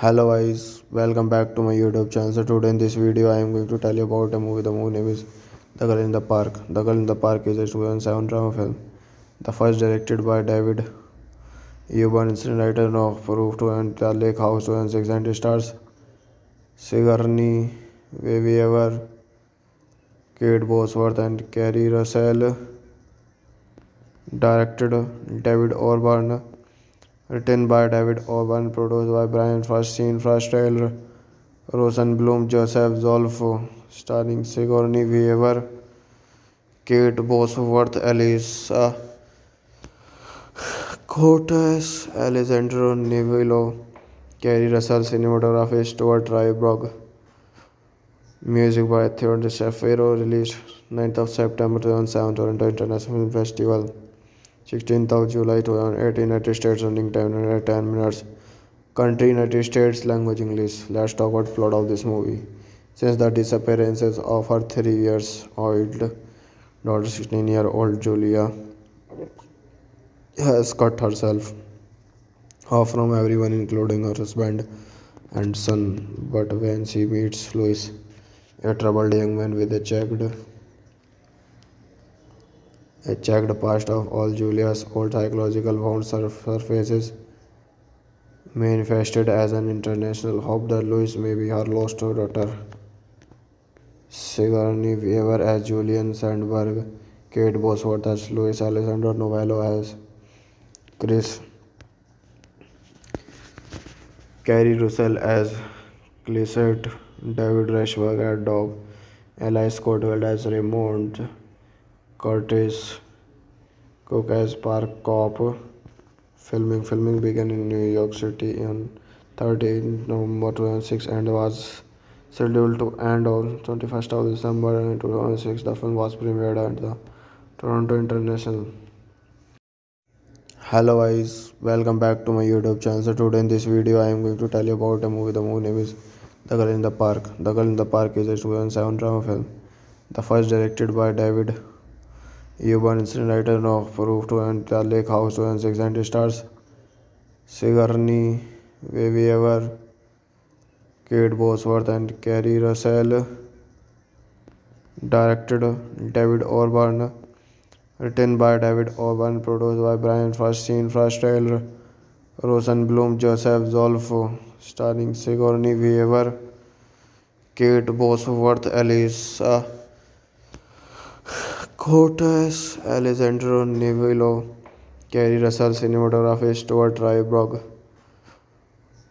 Hello guys, welcome back to my YouTube channel. So today in this video I am going to tell you about a movie. The movie name is The Girl in the Park. The Girl in the Park is a 2007 drama film. The first directed by David Auburn, screenwriter of Proof to and The Lake House 2006, and it stars Sigourney Weaver, Kate Bosworth and Keri Russell. Directed David Auburn, written by David Auburn, produced by Brian Frost, Rosenblum, Joseph Zolfo, starring Sigourney Weaver, Kate Bosworth, Elisa Cortez, Alessandro Nivola, Keri Russell, cinematography Stuart Dryburgh, music by Theodore Shapiro, released 9th of September 2007, Toronto International Film Festival. 16th of July 2018, United States. Running time 10 minutes. Country United States. Language English. Let's talk about plot of this movie. Since the disappearances of her 3-year-old daughter, 16-year-old Julia has cut herself off from everyone, including her husband and son. But when she meets Louis, a troubled young man with a checked past of all, Julia's old psychological wound surfaces, manifested as an international hope that Louis may be her lost daughter. Sigourney Weaver as Julian Sandberg, Kate Bosworth as Louis, Alessandro Nivola as Chris, Keri Russell as Clisette, David Rushberg as Dog, Eli Scottwell as Raymond, Curtis Cook as Park Cop. Filming began in New York City on 13th November 2006 and was scheduled to end on 21st of December 2006. The film was premiered at the Toronto International. Hello guys, welcome back to my YouTube channel. So today in this video I am going to tell you about a movie. The movie name is The Girl in the Park. The Girl in the Park is a 2007 drama film. The first directed by David Auburn, screenwriter of Proof to and The Lake House 2006, and it stars Sigourney Weaver, Kate Bosworth and Keri Russell. Directed David Auburn, written by David Auburn, produced by Brian Frost, Rosenblum, Joseph Zolfo, starring Sigourney Weaver, Kate Bosworth, Elisa Cortez, Alessandro Nivola, Keri Russell, cinematography Stuart Dryburgh,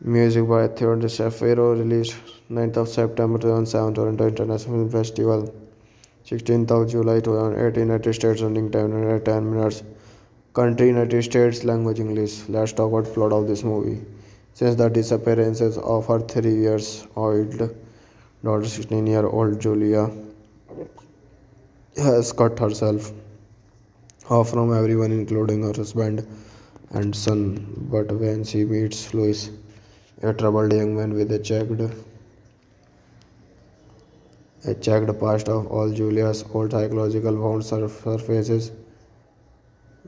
music by Theodore Shapiro, released 9th of September 2007, Toronto International Film Festival. 16th of July 2018, United States. Running time 10 minutes. Country United States. Language English. Let's talk about plot of this movie. Since the disappearances of her 3-year-old daughter, 16-year-old Julia has cut herself off from everyone, including her husband and son. But when she meets Louis, a troubled young man with a checked past of all, Julia's old psychological wound surfaces,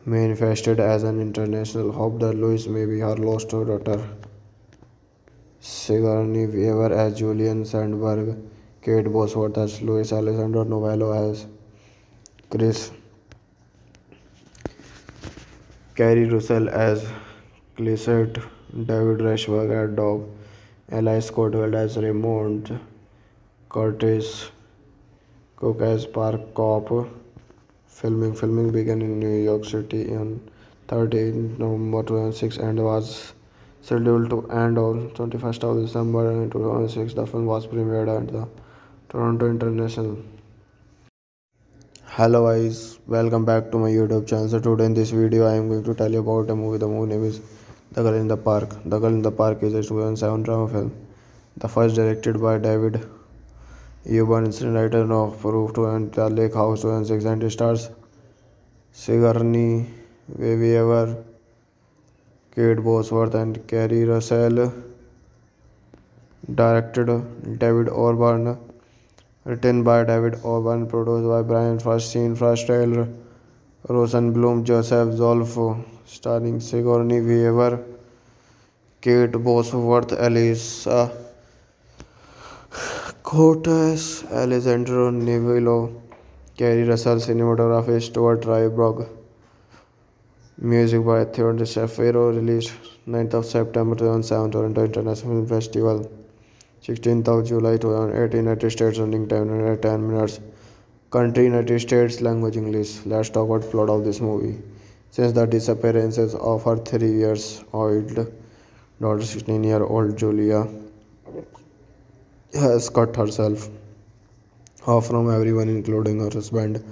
manifested as an international hope that Louis may be her lost daughter. Sigourney Weaver as Julian Sandberg, Kate Bosworth as Louis, Alessandro Nivola as Chris, Keri Russell as Clisette, David Rushberg as Dog, Eli Scottwell as Raymond, Curtis Cook as Park Cop. Filming began in New York City on 13th November 2006 and was scheduled to end on 21st of December 2006. The film was premiered at the Toronto International. Hello guys, welcome back to my YouTube channel. So today in this video I am going to tell you about a movie. The movie name is The Girl in the Park. The Girl in the Park is a 2007 drama film. The first directed by David Auburn, screenwriter of Proof to and The Lake House 2006, and it stars Sigourney Weaver, Kate Bosworth and Keri Russell. Directed David Auburn, written by David Auburn, produced by Brian Frost, Rosenblum, Joseph Zolfo, starring Sigourney Weaver, Kate Bosworth, Elisa Cortes, Alessandro Nivola, Keri Russell, cinematography Stuart Dryburgh, music by Theodore Shapiro, released 9th of September 2007, Toronto International Film Festival, 16th of July 2008, United States, running time 10 minutes, country United States, language English. Let's talk about plot of this movie. Since the disappearances of her 3-year-old daughter, 16-year-old Julia has cut herself off from everyone, including her husband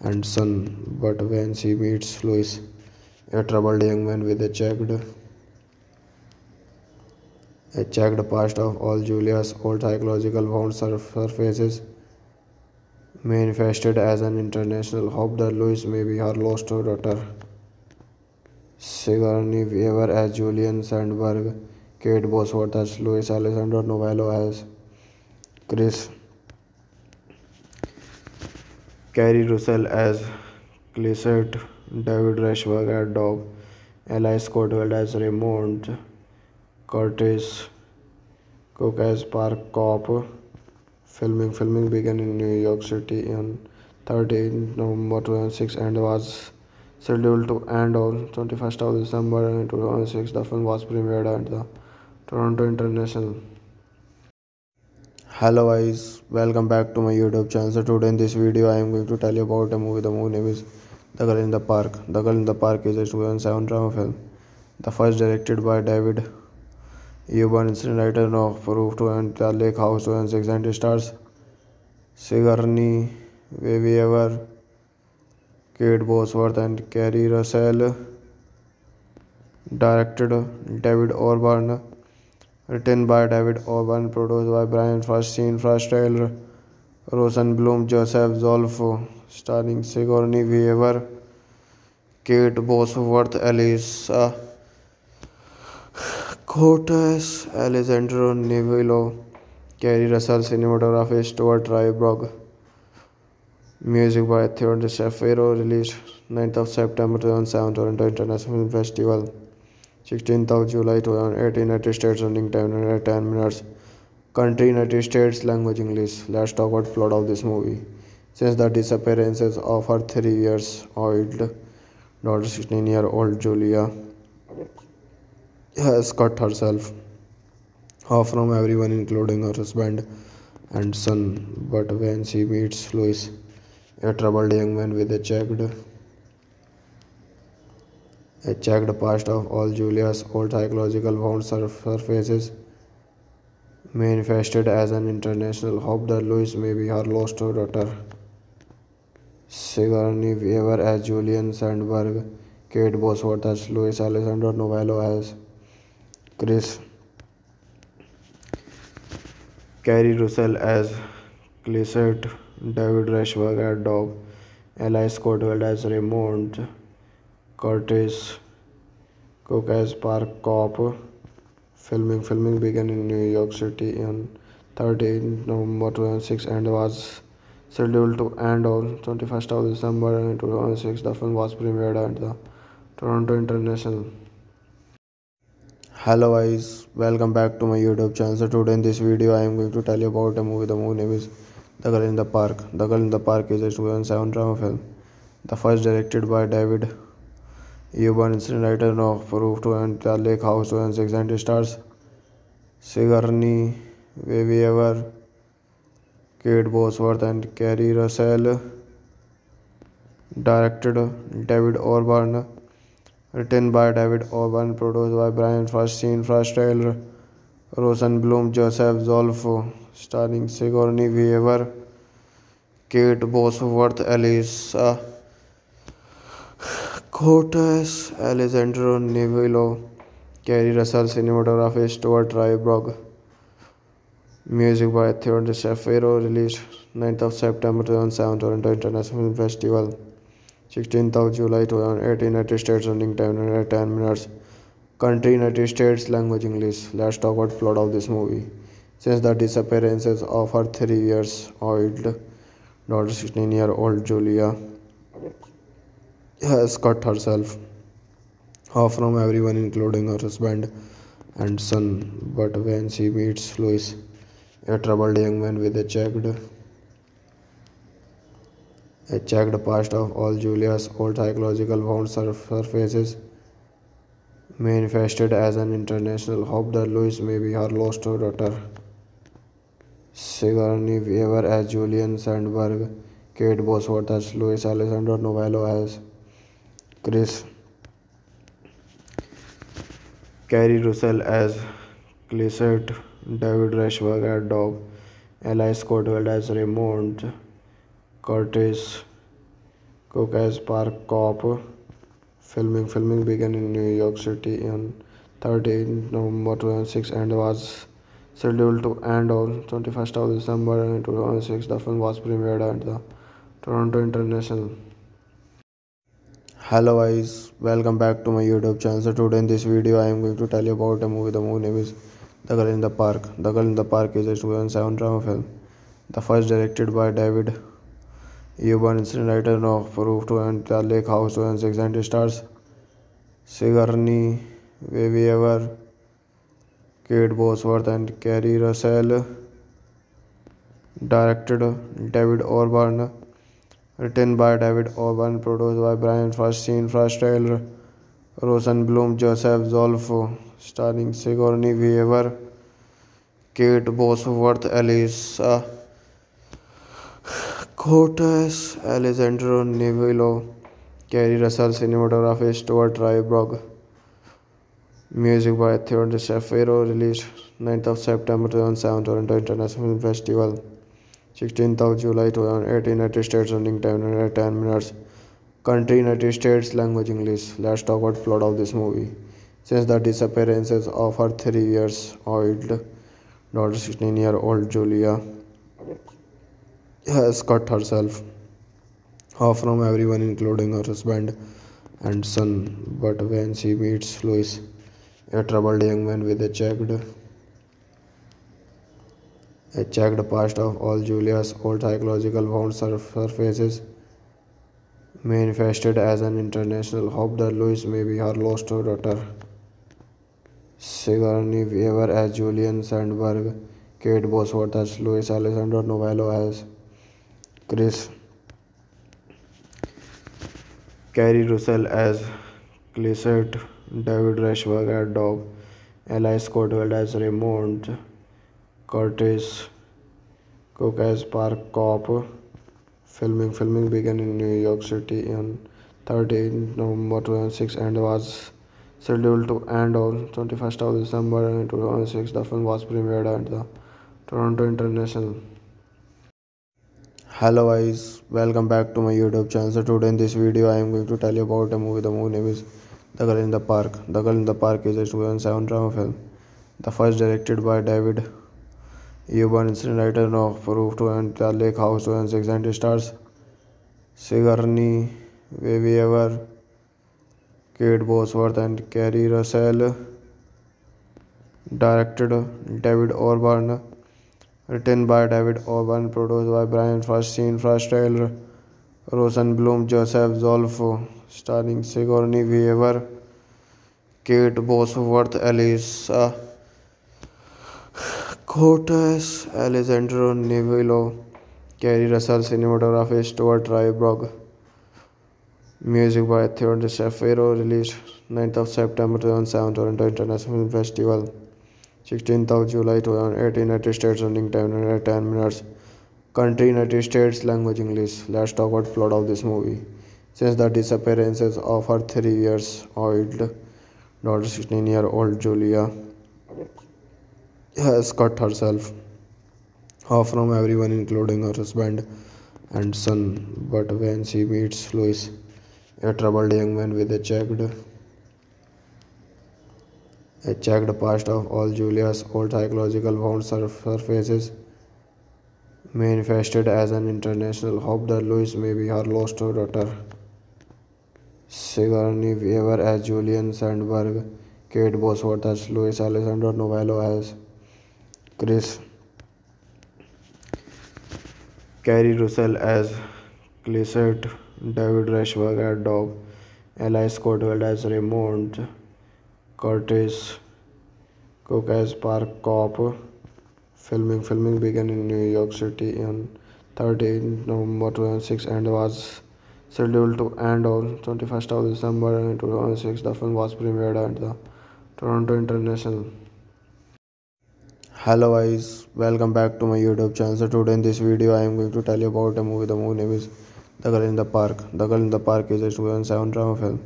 and son. But when she meets Louis, a troubled young man with a checked past of all, Julia's old psychological wound surfaces, manifested as an international hope that Louis may be her lost daughter. Sigourney Weaver as Julian Sandberg, Kate Bosworth as Louis, Alessandro Nivola as Chris, Keri Russell as Clisette, David Rushberg as Dog, Eli Scottwell as Raymond, Curtis Cook as Park Cop. Filming began in New York City on 13 November 2006 and was scheduled to end on 21st of December 2006. The film was premiered at the Toronto International. Hello guys, welcome back to my YouTube channel. So today in this video I am going to tell you about a movie. The movie name is The Girl in the Park. The Girl in the Park is a 2007 drama film. The first directed by David Auburn, screenwriter of Proof to and The Lake House 2006, and stars Sigourney Weaver, Kate Bosworth and Keri Russell. Directed David Auburn, written by David Auburn, produced by Brian Feinstein, Tyler Rosenblum, Joseph Zolfo, starring Sigourney Weaver, Kate Bosworth, Elisa Cortes, Alessandro Nivola, Keri Russell, cinematography Stuart Dryburgh, music by Theodore Shapiro, released 9th of September 2007, Toronto International Film Festival, 16th of July 2008, United States, running time 10 minutes, country United States, language English. Let's talk about plot of this movie. Since the disappearances of her 3-year-old daughter, 16-year-old Julia has cut herself off from everyone, including her husband and son. But when she meets Louis, a troubled young man with a checked past of all, Julia's old psychological wound surfaces, manifested as an international hope that Louis may be her lost daughter. Sigourney Weaver as Julian Sandberg, Kate Bosworth as Louis, Alessandro Nivola as Chris, Keri Russell as Clisette, David Rushberg as Dog, Eli Scottwell as Raymond, Curtis Cook as Park Cop. Filming began in New York City on 13 November 2006 and was scheduled to end on 21st of December 2006. The film was premiered at the Toronto International. Hello guys, welcome back to my YouTube channel. So today in this video I am going to tell you about a movie. The movie name is The Girl in the Park. The Girl in the Park is a 2007 drama film. The first directed by David Auburn, screenwriter of Proof to and The Lake House 2006, and stars Sigourney Weaver, Kate Bosworth and Keri Russell. Directed David Auburn, written by David Auburn, produced by Brian Feinstein, Tyler Rosenblum, Joseph Zolfo, starring Sigourney Weaver, Kate Bosworth, Elisa Cortes, Alessandro Nivola, Keri Russell, cinematography Stuart Dryburgh, music by Theodore Shapiro, released 9th of September 2007, Toronto International Film Festival, 16th of July 2008, United States, running time 10 minutes, country United States, language English. Let's talk about plot of this movie. Since the disappearances of her 3-year-old daughter, 16-year-old Julia has cut herself off from everyone, including her husband and son, but when she meets Louis, a troubled young man with a checked past of all, Julia's old psychological wound surfaces, manifested as an international hope that Louis may be her lost daughter. Sigourney Weaver as Julian Sandberg, Kate Bosworth as Louis, Alessandro Nivola as Chris, Keri Russell as Clisette, David Rushberg as Dog, Eli Scottwell as Raymond, Curtis Cook as Park Cop. Filming began in New York City on 13 November 2006 and was scheduled to end on 21st of December 2006. The film was premiered at the Toronto International. Hello guys, welcome back to my YouTube channel. So today in this video I am going to tell you about a movie. The movie name is The Girl in the Park. The Girl in the Park is a 2007 drama film, the first directed by David Auburn, screenwriter of Proof and The Lake House 2006, and stars Sigourney Weaver, Kate Bosworth and Keri Russell. Directed David Auburn, written by David Auburn, produced by Brian Feinstein, Taylor Rosenblum, Joseph Zolfo, starring Sigourney Weaver, Kate Bosworth, Elisa Cortes, Alessandro Nivola, Keri Russell, cinematography Stuart Dryburgh, music by Theodore Shapiro, released 9th of September 2007, Toronto International Film Festival. 16th of July 2008, United States. Running time 10 minutes. Country United States. Language English. Let's talk about plot of this movie. Since the disappearances of her 3-year-old daughter, 16-year-old Julia has cut herself off from everyone, including her husband and son. But when she meets Louis, a troubled young man with a checked past of all, Julia's old psychological wounds surfaces, manifested as an international hope that Louis may be her lost daughter. Sigourney Weaver as Julian Sandberg, Kate Bosworth as Louis, Alessandro Nivola as Chris, Keri Russell as Clisette, David Rushberg as Dog, Eli Scottwell as Raymond, Curtis Cook as Park Cop. Filming began in New York City on 13 November 2006 and was scheduled to end on 21st of December 2006. The film was premiered at the Toronto International. Hello guys, welcome back to my YouTube channel. So today in this video I am going to tell you about a movie. The movie name is The Girl in the Park. The Girl in the Park is a 2007 drama film, the first directed by David Auburn, screenwriter of Proof and The Lake House 2006, and stars Sigourney Weaver, Kate Bosworth and Keri Russell. Directed David Auburn, written by David Auburn, produced by Brian Feinstein, Taylor Rosenblum, Joseph Zolfo, starring Sigourney Weaver, Kate Bosworth, Elisa Cortes, Alessandro Nivola, Keri Russell, cinematography Stuart Dryburgh, music by Theodore Shapiro, released 9th of September 2007, Toronto International Film Festival. 16th of July 2008, United States. Running time 10 minutes. Country United States. Language English. Let's talk about plot of this movie. Since the disappearances of her 3-year-old daughter, 16-year-old Julia has cut herself off from everyone, including her husband and son. But when she meets Louis, a troubled young man with a checked past of all, Julia's old psychological wounds surfaces, manifested as an international hope that Louis may be her lost daughter. Sigourney Weaver as Julian Sandberg, Kate Bosworth as Louis, Alessandro Nivola as Chris, Keri Russell as Clisette, David Rushberg as Dog, Eli Scottwell as Raymond, Curtis Cook as park cop. Filming began in New York City on 13 November 2006 and was scheduled to end on 21st of December 2006. The film was premiered at the Toronto International. Hello guys, welcome back to my YouTube channel. So today in this video I am going to tell you about a movie. The movie name is The Girl in the Park. The Girl in the Park is a 2007 drama film.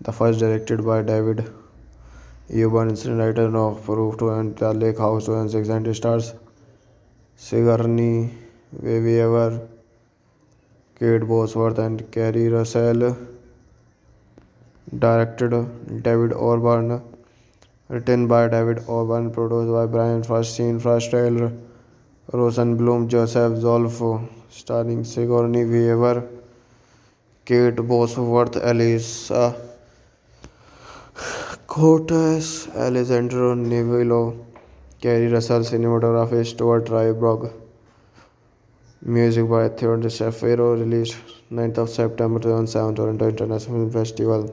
The first directed by David Auburn, screenwriter of Proof to and The Lake House 2006, and stars Sigourney Weaver, Kate Bosworth and Keri Russell. Directed David Auburn, written by David Auburn, produced by Brian Frastel, Rosenblum, Joseph Zolfo, starring Sigourney Weaver, Kate Bosworth, Elisa Cortes, Alessandro Nivola, Keri Russell. Cinematography Stuart Dryburgh. Music by Theodore Shapiro. Released 9th of September 2007, Toronto International Film Festival.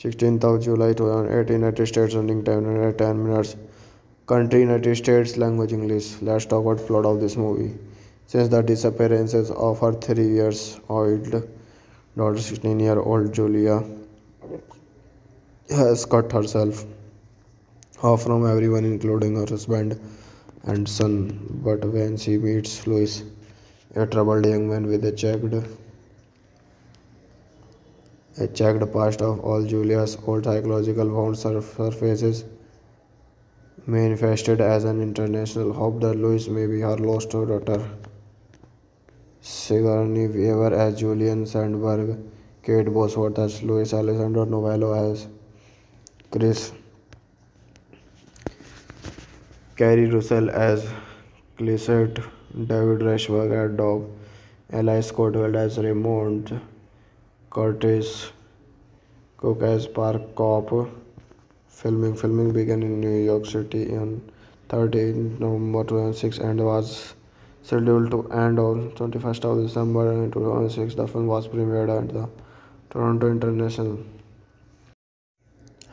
16th of July 2018, United States. Running time 10 minutes. Country United States. Language English. Let's talk about plot of this movie. Since the disappearances of her 3-year-old daughter, 16-year-old Julia has cut herself off from everyone, including her husband and son. But when she meets Louis, a troubled young man with a checked past, of all Julia's old psychological wounds surfaces, manifested as an international hope that Louis may be her lost daughter. Sigourney Weaver as Julian Sandberg, Kate Bosworth as Louis, Alessandro Nivola as Chris, Keri Russell as Clisette, David Rushberg as Dog, Eli Scottwell as Raymond, Curtis Cook as Park Cop. Filming began in New York City on 13 November 2006 and was scheduled to end on 21st of December 2006. The film was premiered at the Toronto International.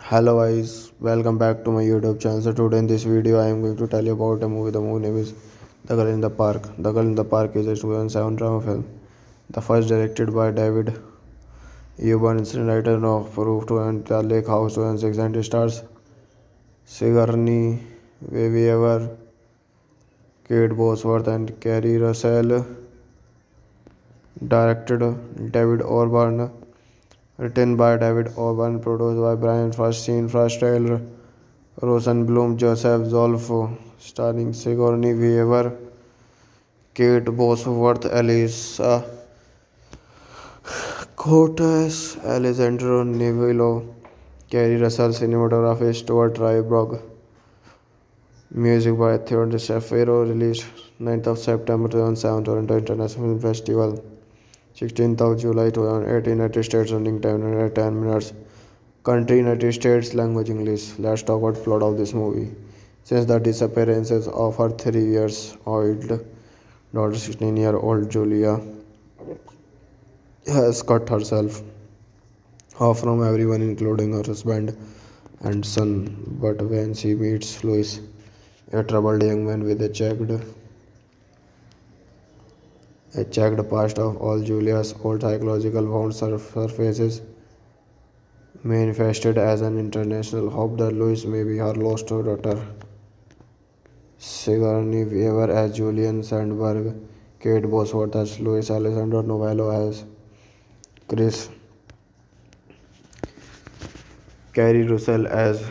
Hello guys, welcome back to my YouTube channel. So today in this video I am going to tell you about a movie. The movie name is The Girl in the Park. The Girl in the Park is a 2007 drama film. The first directed by David Auburn, screenwriter of Proof to and The Lake House 2006, and stars Sigourney Weaver, Kate Bosworth and Keri Russell. Directed David Auburn, written by David Auburn, produced by Brian Frastel, Rosenblum, Joseph Zolfo, starring Sigourney Weaver, Kate Bosworth, Elisa Cortes, Alessandro Nivola, Keri Russell. Cinematography Stuart Dryburgh. Music by Theodore Shapiro. Released 9th of September 2007, Toronto International Film Festival. 16th of July 2018, United States. Running time 10 minutes. Country United States. Language English. Let's talk about plot of this movie. Since the disappearances of her 3-year-old daughter, 16-year-old Julia has cut herself off from everyone, including her husband and son. But when she meets Louis, a troubled young man with a checked past, of all Julia's old psychological wounds surfaces, manifested as an international hope that Louis may be her lost daughter. Sigourney Weaver as Julian Sandberg, Kate Bosworth as Louis, Alessandro Nivola as Chris, Keri Russell as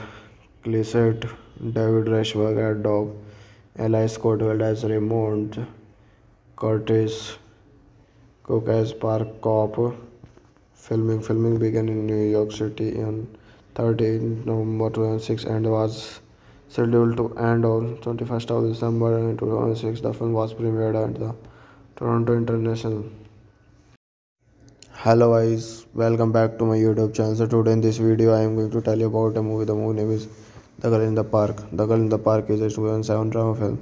Clisette, David Rushberg as Dog, Eli Scottwell as Raymond, Curtis Cook as Park Cop. Filming began in New York City on 13 November 2006 and was scheduled to end on 21st of December 2006. The film was premiered at the Toronto International. Hello guys, welcome back to my YouTube channel. So today in this video I am going to tell you about a movie. The movie name is The Girl in the Park. The Girl in the Park is a 2007 drama film.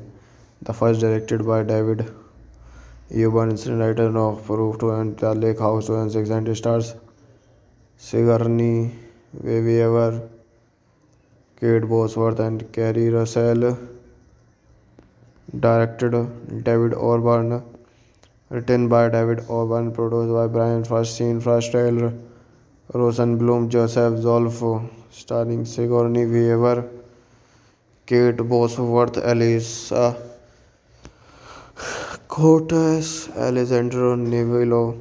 The first directed by David Auburn, screenwriter of Proof to and The Lake House 2006, and stars Sigourney Weaver, Kate Bosworth and Keri Russell, directed David Auburn, written by David Auburn, produced by Brian Feinstein, Frastel, Rosenblum, Joseph Zolfo, starring Sigourney Weaver, Kate Bosworth, Elisa Cortez, Alessandro Nivola,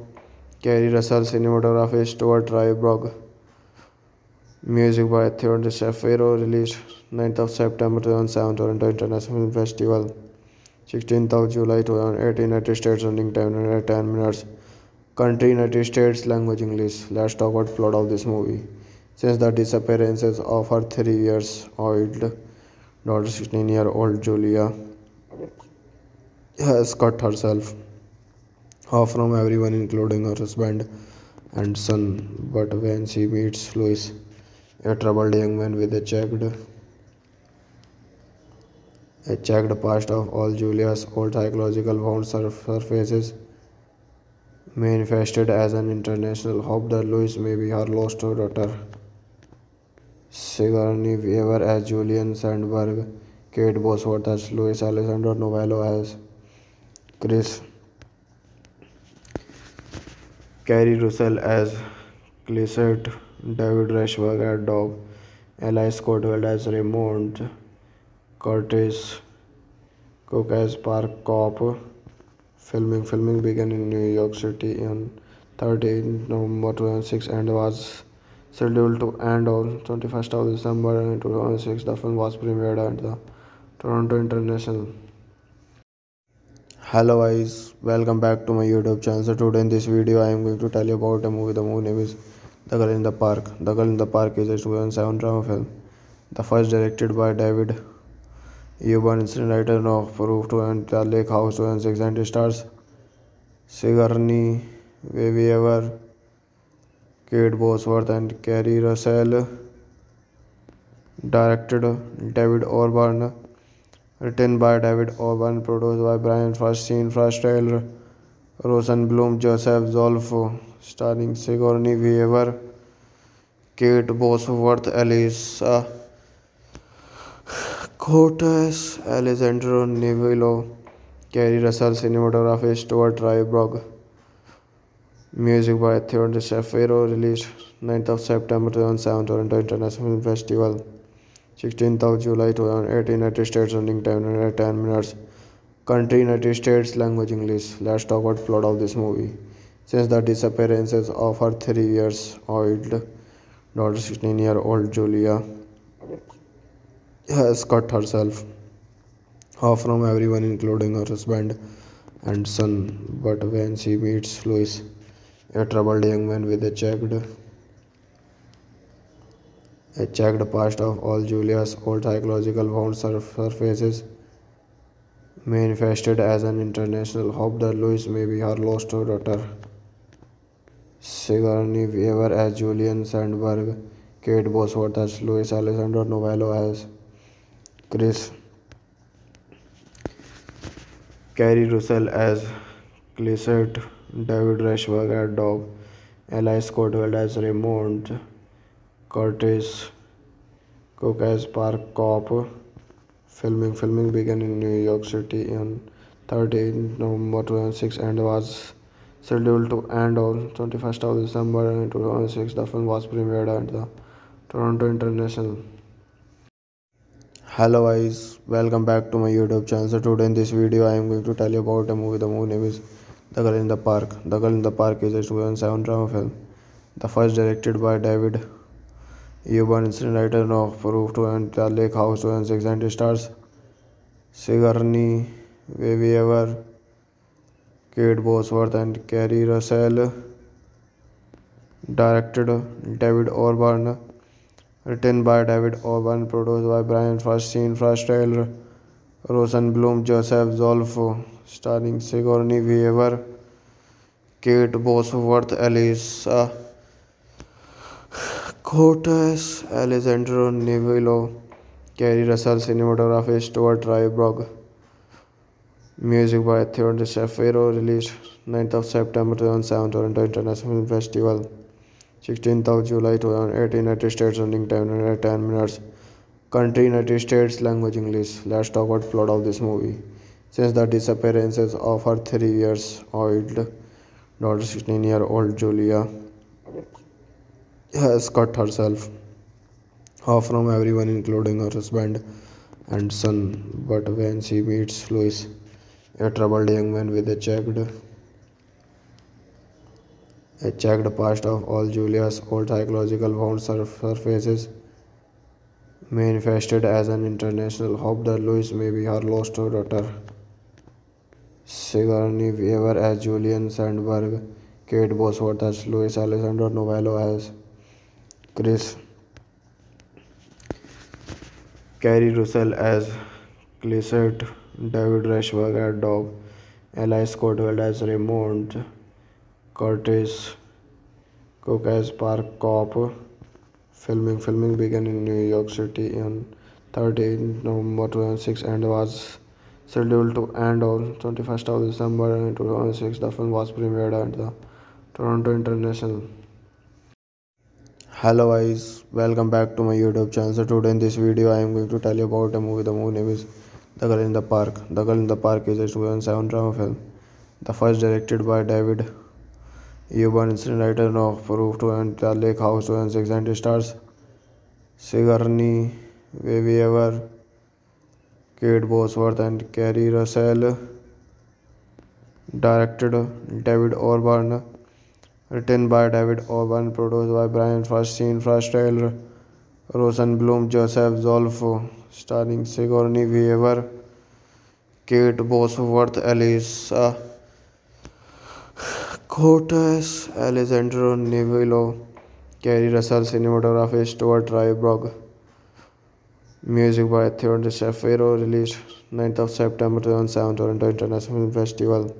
Keri Russell, cinematography Stuart Dryburgh, music by Theodore Shapiro, released 9th of September 2007, Toronto International Film Festival, 16th of July 2008, United States, running time 10 minutes, country United States, language English. Let's talk about plot of this movie. Since the disappearances of her 3-year-old daughter, 16-year-old Julia has cut herself off from everyone, including her husband and son. But when she meets Louis, a troubled young man with a checked past of all, Julia's old psychological wound surfaces, manifested as an international hope that Louis may be her lost daughter. Sigourney Weaver as Julian Sandberg, Kate Bosworth as Louis, Alessandro Nivola as Chris, Keri Russell as Clisette, David Rushberg as Dog, Eli Scottwell as Raymond, Curtis Cook as Park Cop. Filming began in New York City on 13 November 2006 and was scheduled to end on 21st of December 2006. The film was premiered at the Toronto International. Hello guys, welcome back to my YouTube channel. So today in this video I am going to tell you about a movie. The movie name is The Girl in the Park. The Girl in the Park is a 2007 drama film. The first directed by David Auburn, screenwriter of Proof to and The Lake House 2006, and stars Sigourney Weaver, Kate Bosworth and Keri Russell, directed David Auburn, written by David Auburn, produced by Brian Feinstein, Frastel, Rosenblum, Joseph Zolfo, starring Sigourney Weaver, Kate Bosworth, Elisa Cortez, Alessandro Nivola, Keri Russell, cinematography Stuart Dryburgh, music by Theodore Shapiro, released 9th of September 2007, Toronto International Film Festival, 16th of July 2008, United States, running time 10 minutes, country United States, language English. Let's talk about plot of this movie. Since the disappearances of her 3-year-old daughter, 16-year-old Julia has cut herself off from everyone, including her husband and son. But when she meets Louis, a troubled young man with a checked past of all, Julia's old psychological wound surfaces, manifested as an international hope that Louis may be her lost daughter. Sigourney Weaver as Julian Sandberg, Kate Bosworth as Louis, Alessandro Nivola as Chris, Keri Russell as Clisette, David Rushberg as Dog, Eli Scottwell as Raymond, Curtis Cook as Park Cop. Filming began in New York City on 13 November 2006 and was scheduled to end on 21st of December 2006. The film was premiered at the Toronto International. Hello guys, welcome back to my YouTube channel. So today in this video I am going to tell you about a movie. The movie name is The Girl in the Park. The Girl in the Park is a 2007 drama film. The first directed by David Auburn, screenwriter of Proof to and The Lake House 2006, and stars Sigourney Weaver, Kate Bosworth and Keri Russell, directed David Auburn, written by David Auburn, produced by Brian Feinstein, Frastel, Rosenblum, Joseph Zolfo, starring Sigourney Weaver, Kate Bosworth, Elisa Cortez, Alessandro Nivola, Keri Russell, cinematography Stuart Dryburgh, music by Theodore Shapiro, released 9th of September 2007, Toronto International Film Festival, 16th of July 2008, United States, running time 10 minutes, Country, United States, language English. Let's talk about plot of this movie. Since the disappearances of her 3-year-old daughter, 16-year-old Julia has cut herself off from everyone, including her husband and son. But when she meets Louis, a troubled young man with a checked past, of all Julia's old psychological wounds surfaces, manifested as an international hope that Louis may be her lost daughter. Sigourney Weaver as Julian Sandberg, Kate Bosworth as Louis, Alessandro Nivola as Chris, Keri Russell as Clisette, David Rushberg as Dog, Eli Scottwell as Raymond, Curtis Cook as Park Cop. Filming began in New York City on 13 November 2006 and was scheduled to end on 21st of December 2006. The film was premiered at the Toronto International. Hello guys, welcome back to my YouTube channel. So today in this video I am going to tell you about a movie. The movie name is The Girl in the Park. The Girl in the Park is a 2007 drama film. The first directed by David Auburn, screenwriter of Proof to and The Lake House 2006, and stars Sigourney Weaver, Kate Bosworth and Keri Russell. Directed David Auburn, written by David Auburn, produced by Brian Feinstein, Tyler Rosenblum, Joseph Zolfo, starring Sigourney Weaver, Kate Bosworth, Elisa Curtis, Alessandro Nivola, Keri Russell. Cinematography Stuart Dryburgh. Music by Theodore Shapiro. Released 9th of September 2007, Toronto International Film Festival.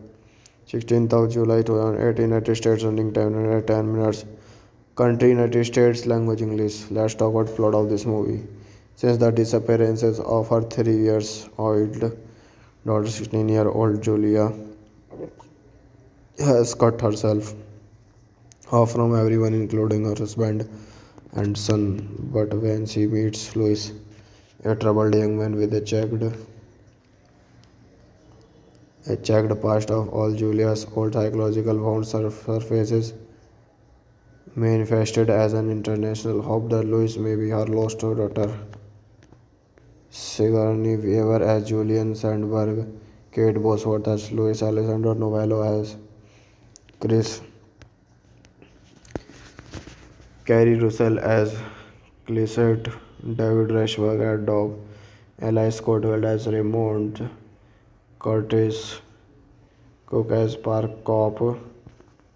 16th of July 2008, United States. Running time 10 minutes. Country, United States. Language English. Let's talk about plot of this movie. Since the disappearances of her 3-year-old daughter, 16-year-old Julia has cut herself off from everyone, including her husband and son. But when she meets Louis, a troubled young man with a checked past, of all Julia's old psychological wounds surfaces, manifested as an international hope that Louis may be her lost daughter. Sigourney Weaver as Julian Sandberg, Kate Bosworth as Louis, Alessandro Nivola as Chris, Keri Russell as Clisette, David Rushberg as Dog, Eli Scottwell as Raymond, Curtis Cook as Park Cop.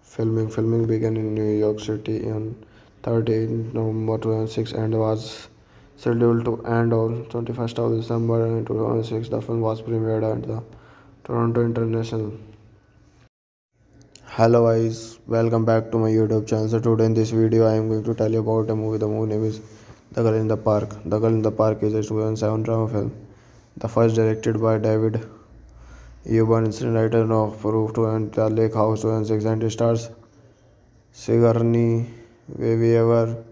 Filming began in New York City on 13 November 2006 and was scheduled to end on 21st of December 2006. The film was premiered at the Toronto International. Hello guys, welcome back to my YouTube channel. So today in this video I am going to tell you about a movie. The movie name is The Girl in the Park. The Girl in the Park is a 2007 drama film. The first directed by David Auburn, screenwriter of Proof to and The Lake House 2006, and stars Sigourney Weaver,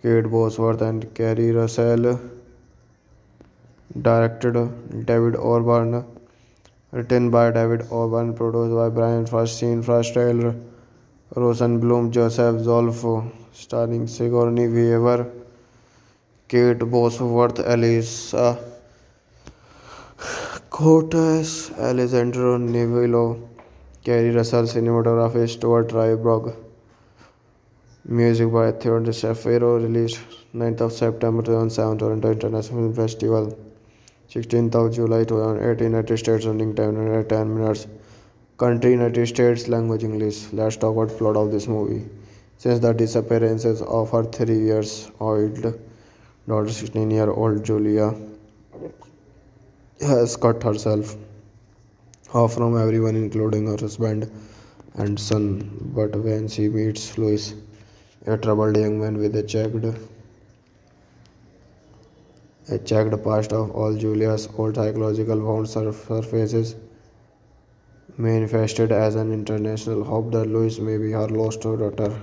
Kate Bosworth and Keri Russell. Directed David Auburn, written by David Auburn, produced by Brian Feinstein, Tyler Rosenblum, Joseph Zolfo, starring Sigourney Weaver, Kate Bosworth, Elisa Curtis, Alessandro Nivola, Keri Russell. Cinematography Stuart Dryburgh. Music by Theodore Shapiro. Released 9th of September 2007, Toronto International Film Festival. 16th of July 2008, United States. Running time 10 minutes. Country, United States. Language English. Let's talk about plot of this movie. Since the disappearances of her 3-year-old daughter, 16-year-old Julia has cut herself off from everyone, including her husband and son. But when she meets Louis, a troubled young man with a checked past, of all Julia's old psychological wounds surfaces, manifested as an international hope that Louis may be her lost daughter.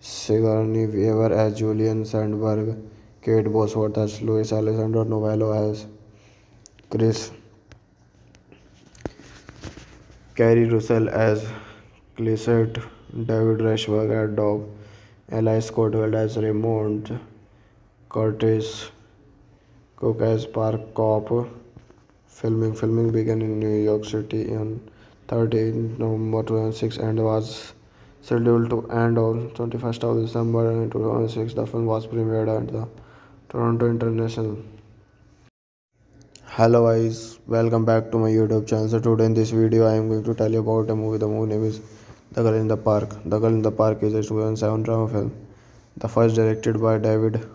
Sigourney Weaver as Julian Sandberg, Kate Bosworth as Louis, Alessandro Nivola as Chris, Keri Russell as Clisette, David Auburn as Doc, Eli Scottwell as Raymond, Curtis Cook as Park Cop. Filming began in New York City on 13 November 2006 and was scheduled to end on 21st of December 2006. The film was premiered at the Toronto International. Hello guys, welcome back to my YouTube channel. So today in this video I am going to tell you about a movie. The movie name is The Girl in the Park. The Girl in the Park is a 2007 drama film. The first directed by David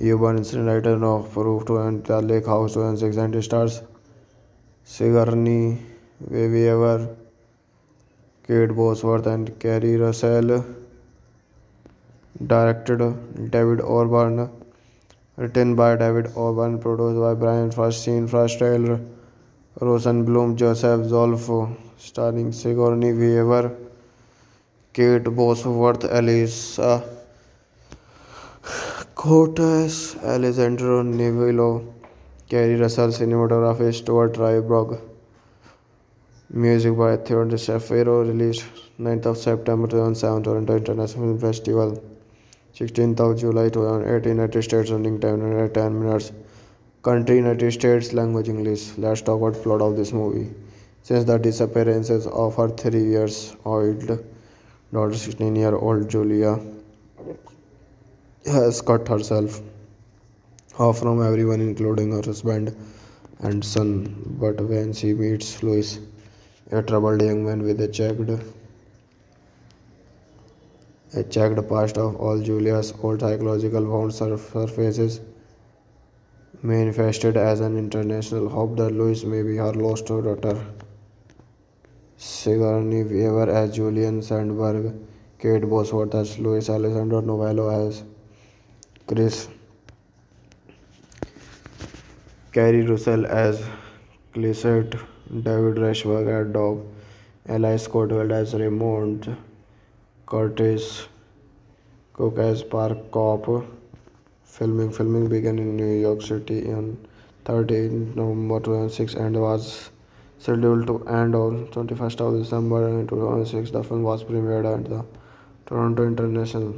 Auburn, screenwriter of Proof to and The Lake House 2006, and stars Sigourney Weaver, Kate Bosworth and Keri Russell. Directed David Auburn, written by David Auburn, produced by Brian Feinstein, Frastel, Rosenblum, Joseph Zolfo, starring Sigourney Weaver, Kate Bosworth, Elisa Cortes, Alessandro Nivola, Keri Russell. Cinematography Stuart Dryburgh. Music by Theodore Shapiro. Released 9th of September 2007, Toronto International Film Festival. 16th of July 2008, United States. Running time 10 minutes. Country United States. Language English. Let's talk about plot of this movie. Since the disappearances of her 3-year-old daughter, 16-year-old Julia has cut herself off from everyone, including her husband and son. But when she meets Louis, a troubled young man with a checked past, of all Julia's old psychological wounds surfaces, manifested as an international hope that Louis may be her lost daughter. Sigourney Weaver as Julian Sandberg, Kate Bosworth as Louis, Alessandro Nivola as Chris, Keri Russell as Clisette, David Auburn as Doc, Eli Scottwell as Raymond, Curtis Cook as Park Cop. Filming began in New York City on 13 November 2006 and was scheduled to end on 21st of December 2006. The film was premiered at the Toronto International.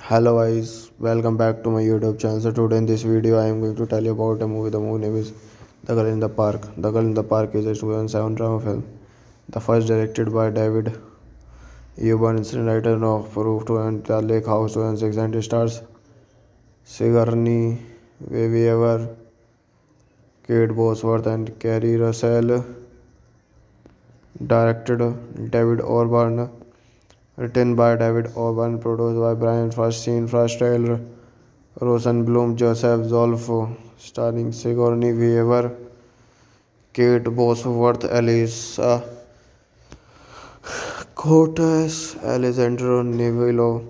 Hello guys, welcome back to my YouTube channel. So today in this video I am going to tell you about a movie. The movie name is The Girl in the Park. The Girl in the Park is a 2007 drama film. The first directed by David Auburn, screenwriter of Proof to and The Lake House 2006, and stars Sigourney Weaver, Kate Bosworth and Keri Russell. Directed David Auburn, written by David Auburn, produced by Brian Feinstein, Frastel, Rosenblum, Joseph Zolfo, starring Sigourney Weaver, Kate Bosworth, Elisa Cortes, Alessandro Nivola,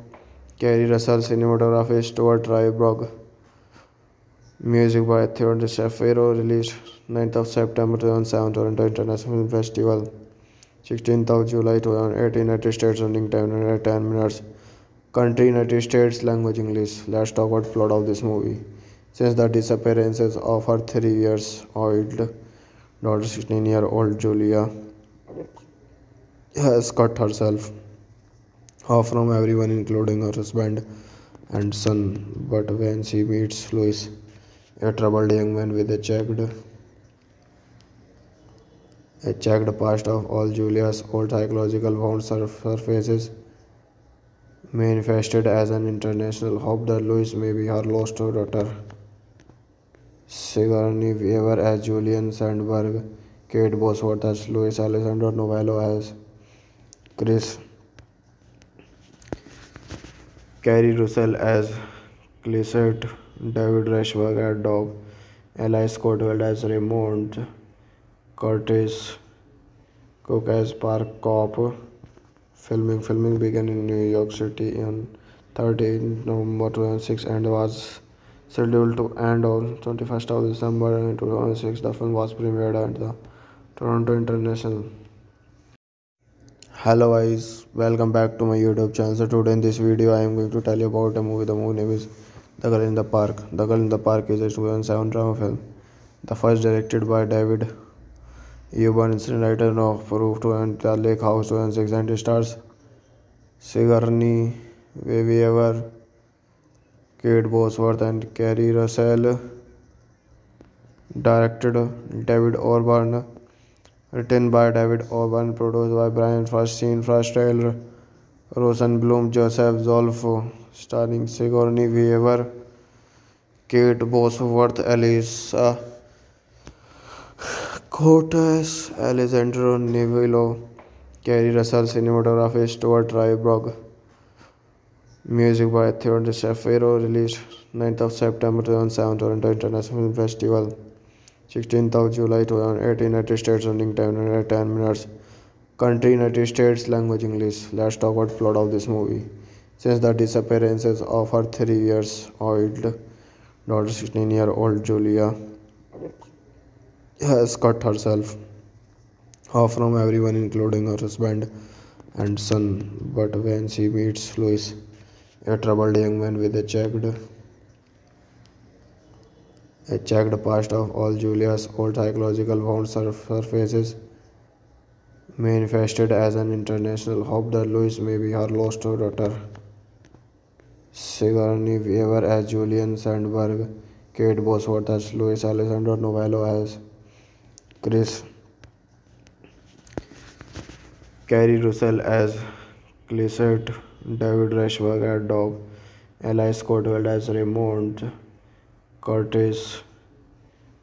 Keri Russell. Cinematography Stuart Dryburgh. Music by Theodore Shapiro. Released 9th of September 2007, Toronto International Film Festival. 16th of July 2008, United States. Running time 10 minutes. Country United States. Language English. Let's talk about plot of this movie. Since the disappearances of her 3-year-old daughter, 16-year-old Julia has cut herself off from everyone, including her husband and son. But when she meets Louis, a troubled young man with a checked past, of all Julia's old psychological wounds surfaces, manifested as an international hope that Louis may be her lost daughter. Sigourney Weaver as Julian Sandberg, Kate Bosworth as Louis, Alessandro Nivola as Chris, Keri Russell as Clisette, David Auburn as Doc, Eli Scottwell as Raymond, Curtis Cook as Park Cop. Filming began in New York City on 13 November 2006 and was scheduled to end on 21st of December 2006. The film was premiered at the Toronto International. Hello guys, welcome back to my YouTube channel. So today in this video I am going to tell you about a movie. The movie name is The Girl in the Park. The Girl in the Park is a 2007 drama film, the first directed by David Auburn, screenwriter of Proof to and The Lake House 2006, and it stars Sigourney Weaver, Kate Bosworth and Keri Russell. Directed David Auburn, written by David Auburn, produced by Brian Feinstein, Taylor Rosenblum, Joseph Zolfo, starring Sigourney Weaver, Kate Bosworth, Elisa Cortez, Alessandro Nivola, Keri Russell, cinematography Stuart Dryburgh, music by Theodore Shapiro, released 9th of September 2007, Toronto International Film Festival. 16th of July 2018, United States. Running time 10 minutes. Country United States. Language English. Let's talk about plot of this movie. Since the disappearances of her 3-year-old daughter, 16-year-old Julia has cut herself off from everyone, including her husband and son. But when she meets Louis, a troubled young man with a checked past of all, Julia's old psychological wound surfaces, manifested as an international hope that Louis may be her lost daughter. Sigourney Weaver as Julian Sandberg, Kate Bosworth as Louis, Alessandro Nivola as Chris, Keri Russell as Clisette, David Rushberg as Dog, Eli Scottwell as Raymond, Curtis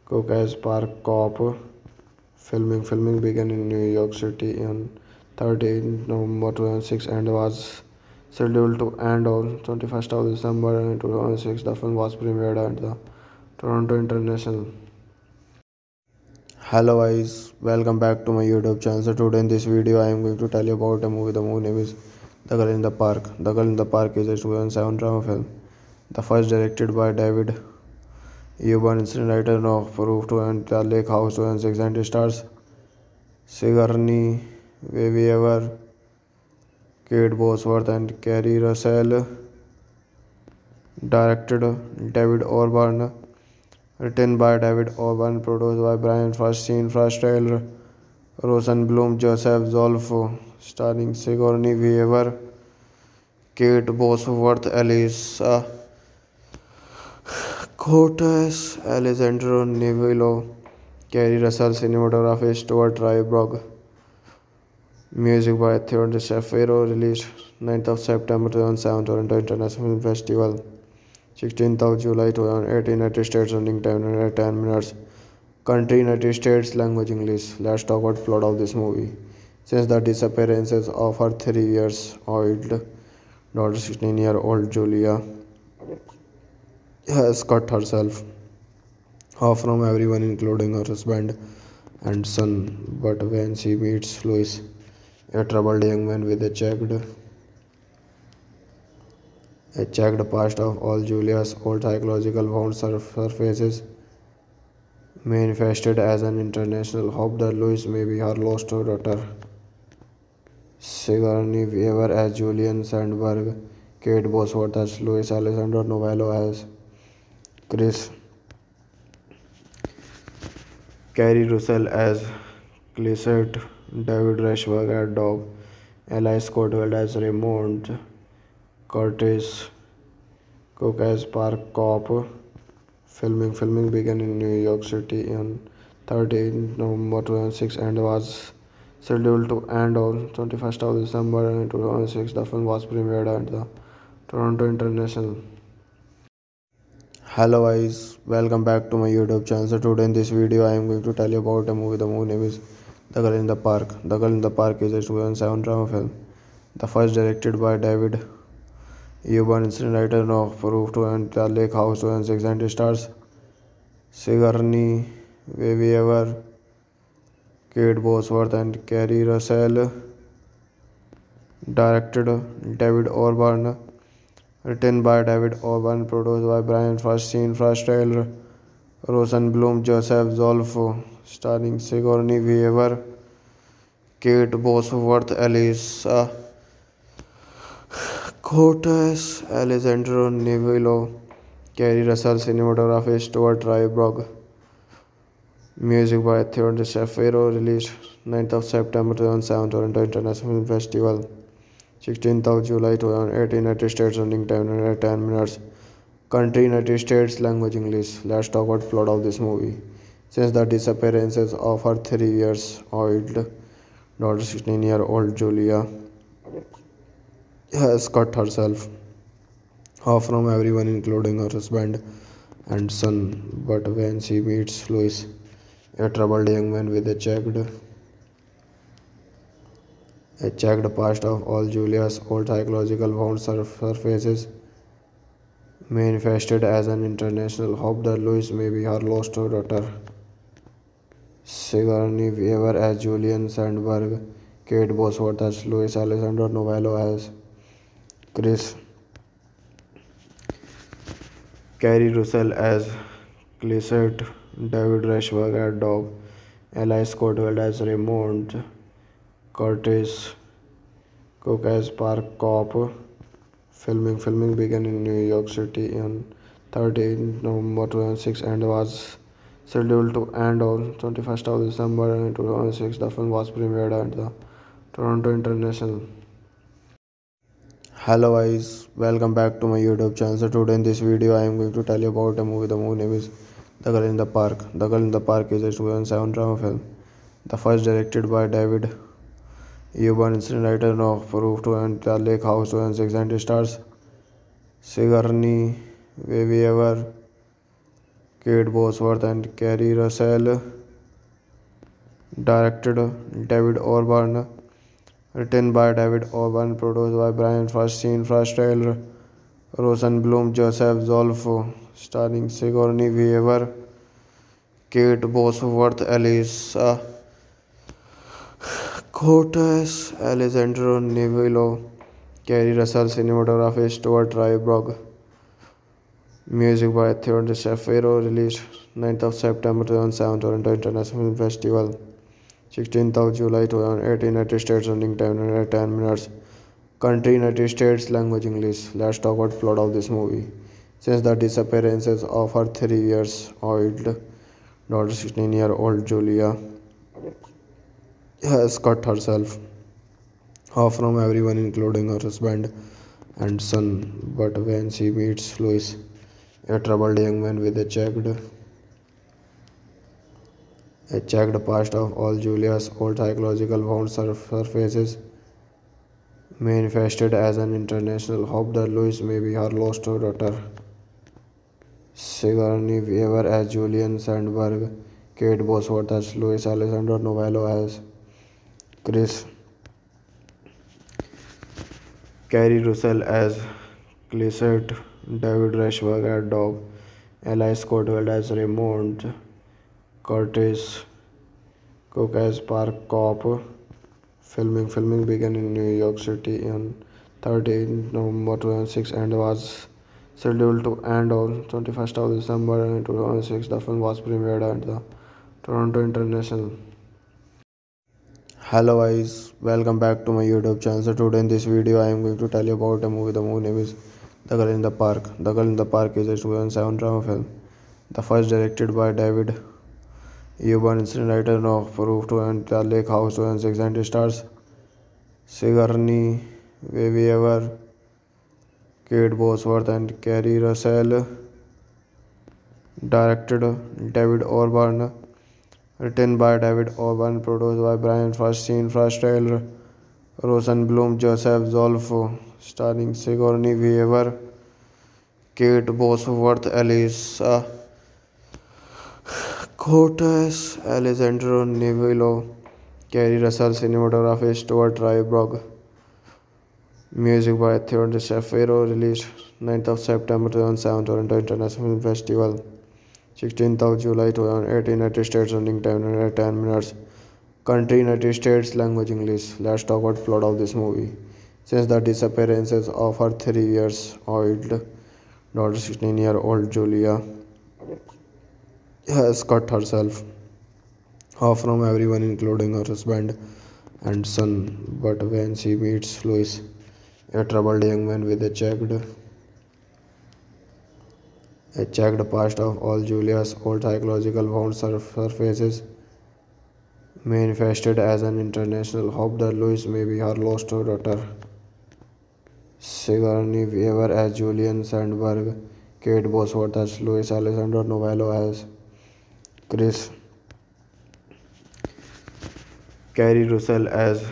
Cook as Park Cop. Filming began in New York City on 13 November 2006 and was scheduled to end on 21st of December 2006. The film was premiered at the Toronto International. Hello guys, welcome back to my YouTube channel. So today in this video I am going to tell you about a movie. The movie name is The Girl in the Park. The Girl in the Park is a 2007 drama film, the first directed by David Auburn, screenwriter of Proof to and The Lake House 2006, and it stars Sigourney Weaver, Kate Bosworth and Keri Russell. Directed David Auburn, written by David Auburn, produced by Brian Feinstein, Taylor Rosenblum, Joseph Zolfo, starring Sigourney Weaver, Kate Bosworth, Elisa Cortez, Alessandro Nivola, Keri Russell, cinematography Stuart Dryburgh, music by Theodore Shapiro, released 9th of September 2007, Toronto International Film Festival. 16th of July 2018, United States. Running time 10 minutes. Country United States. Language English. Let's talk about plot of this movie. Since the disappearances of her 3-year-old daughter, 16-year-old Julia has cut herself off from everyone, including her husband and son. But when she meets Louis, a troubled young man with a checked past of all, Julia's old psychological wound surfaces, manifested as an international hope that Louis may be her lost daughter. Sigourney Weaver as Julian Sandberg, Kate Bosworth as Louis, Alessandro Nivola as Chris, Keri Russell as Clisette, David Rushberg as Dog, Eli Scottwell as Raymond, Curtis Cook as Park Cop. Filming began in New York City on 13 November 2006 and was scheduled to end on 21st of December 2006. The film was premiered at the Toronto International. Hello guys, welcome back to my YouTube channel. So today in this video I am going to tell you about a movie. The movie name is The Girl in the Park. The Girl in the Park is a 2007 drama film, the first directed by David Auburn, screenwriter of Proof to and The Lake House 2006, and it stars Sigourney Weaver, Kate Bosworth and Keri Russell. Directed David Auburn, written by David Auburn, produced by Brian Feinstein, Taylor Rosenblum, Joseph Zolfo, starring Sigourney Weaver, Kate Bosworth, Elisa Cortes, Alessandro Nivola, Keri Russell. Cinematography, Stuart Dryburgh. Music by Theodore Shapiro. Released 9th of September 2007, Toronto International Film Festival. 16th of July 2018, United States. Running time 10 minutes. Country United States. Language English. Let's talk about plot of this movie. Since the disappearances of her 3-year-old daughter, 16-year-old Julia has cut herself off from everyone, including her husband and son. But when she meets Louis, a troubled young man with a checked past, of all Julia's old psychological wounds surfaces, manifested as an international hope that Louis may be her lost daughter. Sigourney Weaver as Julian Sandberg, Kate Bosworth as Louis, Alessandro Nivola as Chris, Keri Russell as Clisette, David Rushberg as Dog, Eli Scottwell as Raymond, Curtis Cook as Park Cop. Filming began in New York City on 13 November 2006 and was scheduled to end on 21st of December 2006. The film was premiered at the Toronto International. Hello guys, welcome back to my YouTube channel. So today in this video I am going to tell you about a movie. The movie name is The Girl in the Park. The Girl in the Park is a 2007 drama film. The first directed by David Auburn, screenwriter of Proof to and The Lake House 2006, and stars Sigourney Weaver, Kate Bosworth and Keri Russell. Directed David Auburn, written by David Auburn, produced by Brian Feinstein, Taylor Rosenblum, Joseph Zolfo, starring Sigourney Weaver, Kate Bosworth, Elisa Cortes, Alessandro Nivola, Keri Russell. Cinematography, Stuart Dryburgh. Music by Theodore Shapiro. Released 9th of September 2007, Toronto International Film Festival. 16th of July 2018, United States. Running time 10 minutes. Country United States. Language English. Let's talk about plot of this movie. Since the disappearances of her 3-year-old daughter, 16-year-old Julia has cut herself off from everyone, including her husband and son. But when she meets Louis, a troubled young man with a checked past, of all Julia's old psychological wounds surfaces, manifested as an international hope that Louis may be her lost daughter. Sigourney Weaver as Julian Sandberg, Kate Bosworth as Louis, Alessandro Nivola as Chris, Keri Russell as Clisette, David Rushberg as Dog, Eli Scottwell as Raymond, Curtis Cook as Park Cop. Filming began in New York City on 13 November 2006 and was scheduled to end on 21st of December 2006. The film was premiered at the Toronto International. Hello guys, welcome back to my YouTube channel. So today in this video I am going to tell you about a movie. The movie name is The Girl in the Park. The Girl in the Park is a 2007 drama film. The first directed by David Auburn, screenwriter of Proof to and The Lake House 2006, and stars Sigourney Weaver, Kate Bosworth and Keri Russell. Directed David Auburn, written by David Auburn, produced by Brian Feinstein, Taylor Rosenblum, Joseph Zolfo, starring Sigourney Weaver, Kate Bosworth, Elisa Cortes, Alessandro Nivola, Keri Russell. Cinematography, Stuart Dryburgh. Music by Theodore Shapiro. Released 9th of September 2007, Toronto International Film Festival. 16th of July 2018, United States. Running time 10 minutes. Country United States. Language English. Let's talk about plot of this movie. Since the disappearances of her 3-year-old daughter, 16-year-old Julia has cut herself off from everyone, including her husband and son, but when she meets Louis, a troubled young man with a checked past of all, Julia's old psychological wound surfaces, manifested as an international hope that Louis may be her lost daughter. Sigourney Weaver as Julian Sandberg, Kate Bosworth as Louis, Alessandro Nivola as Chris, Keri Russell as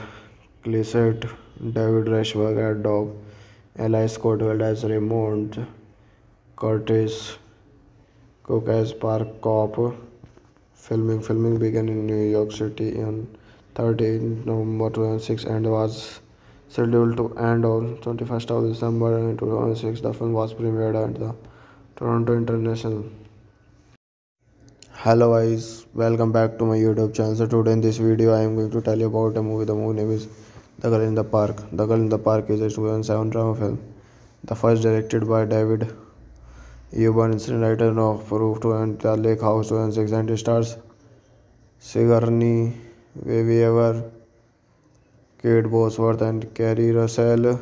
Clisette, David Auburn as Doc, Eli Scottwell as Raymond, Curtis Cook as Park Cop. Filming began in New York City on 13 November 2006 and was scheduled to end on 21st of December 2006. The film was premiered at the Toronto International. Hello guys, welcome back to my YouTube channel. So today in this video I am going to tell you about a movie. The movie name is The Girl in the Park. The Girl in the Park is a 2007 drama film, the first directed by David Auburn, screenwriter of Proof to and The Lake House 2006, and stars Sigourney Weaver, Kate Bosworth and Keri Russell.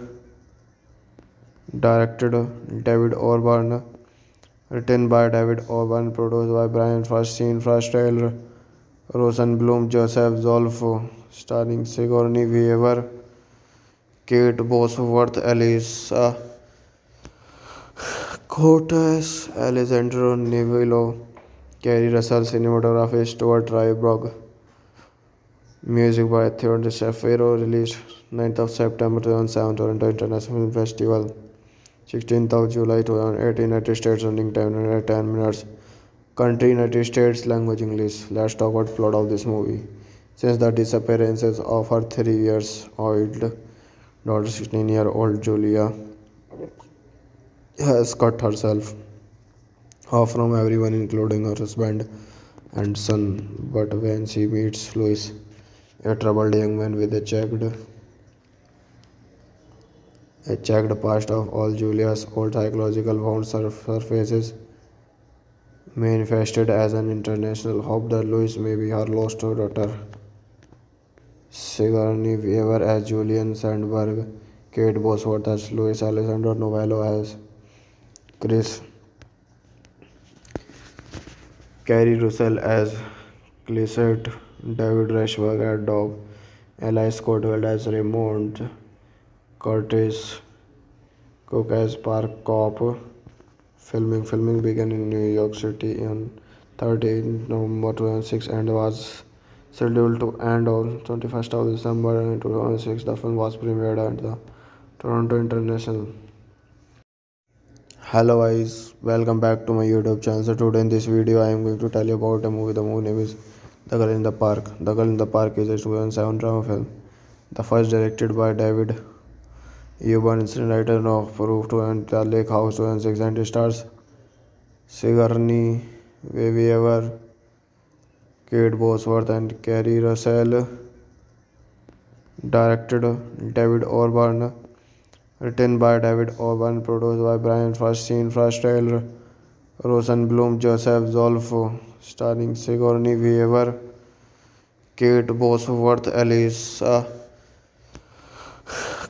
Directed David Auburn, written by David Auburn, produced by Brian Frost, Rosenblum, Joseph Zolfo, starring Sigourney Weaver, Kate Bosworth, Elisa Cortes, Alessandro Nivola, Keri Russell. Cinematography Stuart Dryburgh. Music by Theodore Shapiro. Released 9th of September 2007, Toronto International Film Festival. 16th of July 2018, United States. Running time 10 minutes. Country United States. Language English. Let's talk about plot of this movie. Since the disappearances of her 3-year-old daughter, 16-year-old Julia has cut herself off from everyone, including her husband and son. But when she meets Louis, a troubled young man with a checked past of all, Julia's old psychological wound surfaces, manifested as an international hope that Louis may be her lost daughter. Sigourney Weaver as Julian Sandberg, Kate Bosworth as Louis, Alessandro Nivola as Chris, Keri Russell as Clisette, David Auburn as Doc, Eli Scottwell as Raymond, Curtis Cook as Park Cop. Filming began in New York City on 13 November 2006 and was scheduled to end on 21st of December 2006. The film was premiered at the Toronto International. Hello guys, welcome back to my YouTube channel. So today in this video I am going to tell you about a movie. The movie name is The Girl in the Park. The Girl in the Park is a 2007 drama film, the first directed by David Auburn, screenwriter of Proof to and The Lake House 2006, and stars Sigourney Weaver, Kate Bosworth and Keri Russell. Directed David Auburn, written by David Auburn, produced by Brian Frost, Rosenblum, Joseph Zolfo, starring Sigourney Weaver, Kate Bosworth, Elisa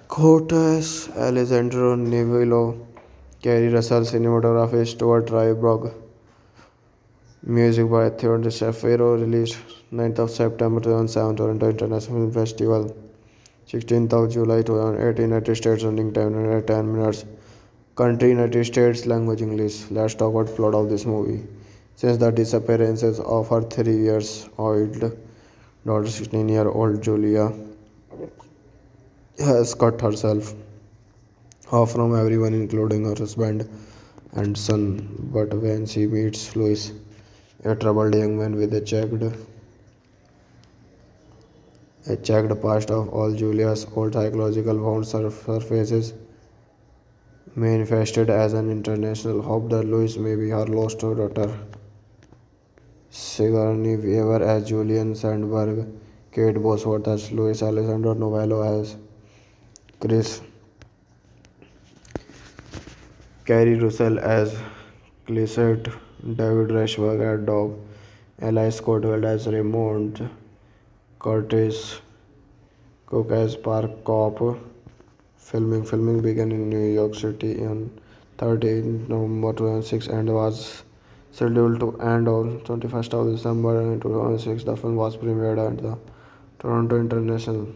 Cortes, Alessandro Nivola, Keri Russell. Cinematography Stuart Dryburgh. Music by Theodore Shapiro. Released 9th of September 2007, Toronto International Film Festival. 16th of July 2018, United States. Running time 10 minutes. Country United States. Language English. Let's talk about plot of this movie. Since the disappearances of her 3-year-old daughter, 16-year-old Julia has cut herself off from everyone, including her husband and son. But when she meets Louis, a troubled young man with a checked past of all, Julia's old psychological wound surfaces, manifested as an international hope that Louis may be her lost daughter. Sigourney Weaver as Julian Sandberg, Kate Bosworth as Louis, Alessandro Nivola as Chris, Keri Russell as Clisette, David Auburn as Doc, Eli Scottwell as Raymond, Curtis Cook as park cop. Filming began in New York City on 30 November 2006 and was scheduled to end on 21st of December 2006. The film was premiered at the Toronto International.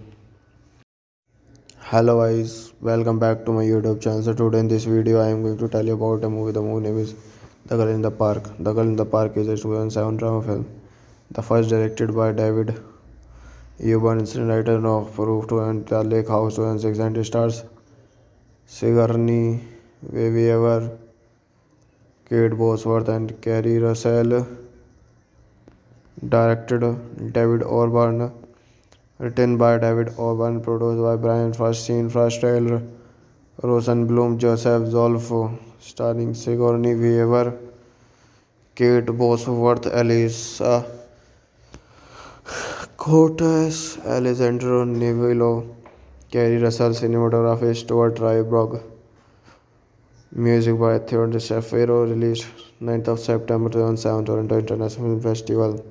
Hello guys, welcome back to my YouTube channel. So today in this video I am going to tell you about a movie. The movie name is The Girl in the Park. The Girl in the Park is a 2007 drama film. The first directed by David Auburn, screenwriter of Proof and The Lake House 2006, and stars Sigourney Weaver, Kate Bosworth and Keri Russell. Directed David Auburn. Written by David Auburn, produced by Brian Feinstein, Taylor Rosenblum, Joseph Zolfo, starring Sigourney Weaver, Kate Bosworth, Elisa Cortez, Alessandro Nivola, Keri Russell, cinematography Stuart Dryburgh, music by Theodore Shapiro, released 9th of September 2007, Toronto International Film Festival.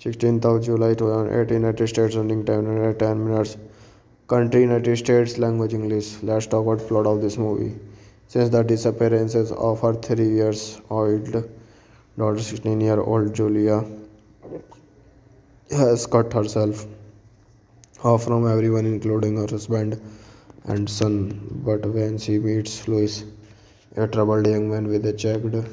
16th of July 2008, United States. Running time 10 minutes. Country United States. Language English. Let's talk about plot of this movie. Since the disappearances of her 3-year-old daughter, 16-year-old Julia has cut herself off from everyone, including her husband and son. But when she meets Louis, a troubled young man with a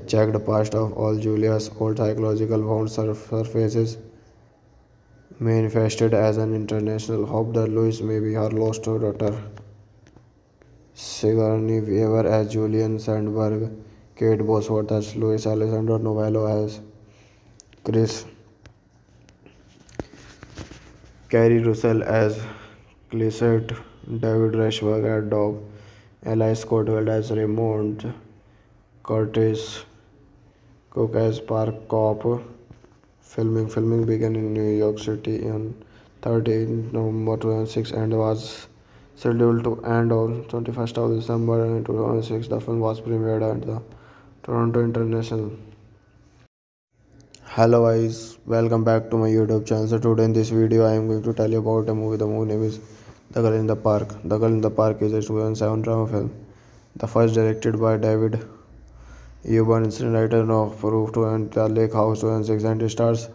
checked past of all, Julia's old psychological wound surfaces, manifested as an international hope that Louis may be her lost daughter. Sigourney Weaver as Julian Sandberg, Kate Bosworth as Louis, Alessandro Nivola as Chris, Keri Russell as Clisette, David Rushberg as Dog, Eli Scottwell as Raymond, Curtis Cook as park cop. Filming began in New York City on 30 November 2006 and was scheduled to end on 21st of December 2006. The film was premiered at the Toronto International. Hello guys, welcome back to my YouTube channel. So today in this video I am going to tell you about a movie. The movie name is The Girl in the Park. The Girl in the Park is a 2007 drama film. The first directed by David Auburn, screenwriter of Proof and The Lake House 2006, and stars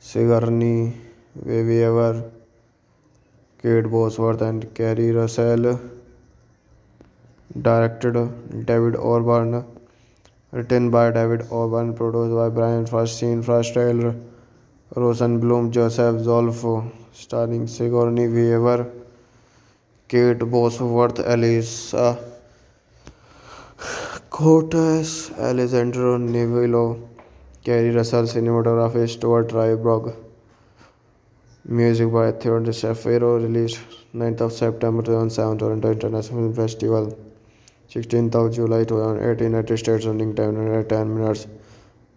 Sigourney Weaver, Kate Bosworth and Keri Russell. Directed David Auburn. Written by David Auburn. Produced by Brian Feinstein, Taylor Rosenblum, Joseph Zolfo, starring Sigourney Weaver, Kate Bosworth, Elisa Cortez, Alessandro Nivola, Keri Russell, cinematography Stuart Dryburgh, music by Theodore Shapiro, released 9th of September 2007, Toronto International Film Festival. 16th of July 2008, United States. Running time 10 minutes.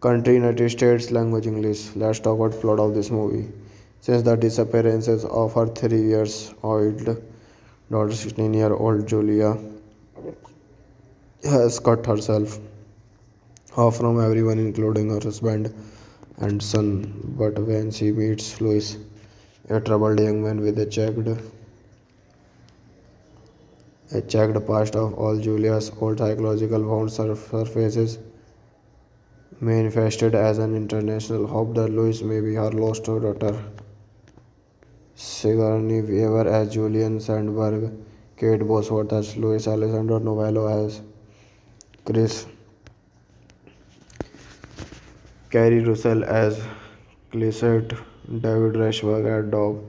Country United States. Language English. Let's talk about plot of this movie. Since the disappearances of her 3-year-old daughter, 16-year-old Julia has cut herself off from everyone, including her husband and son. But when she meets Louis, a troubled young man with a checked past of all, Julia's old psychological wound surfaces, manifested as an international hope that Louis may be her lost daughter. Sigourney Weaver as Julian Sandberg, Kate Bosworth as Louis, Alessandro Nivola as Chris, Keri Russell as Clisette, David Rushberg as Dog,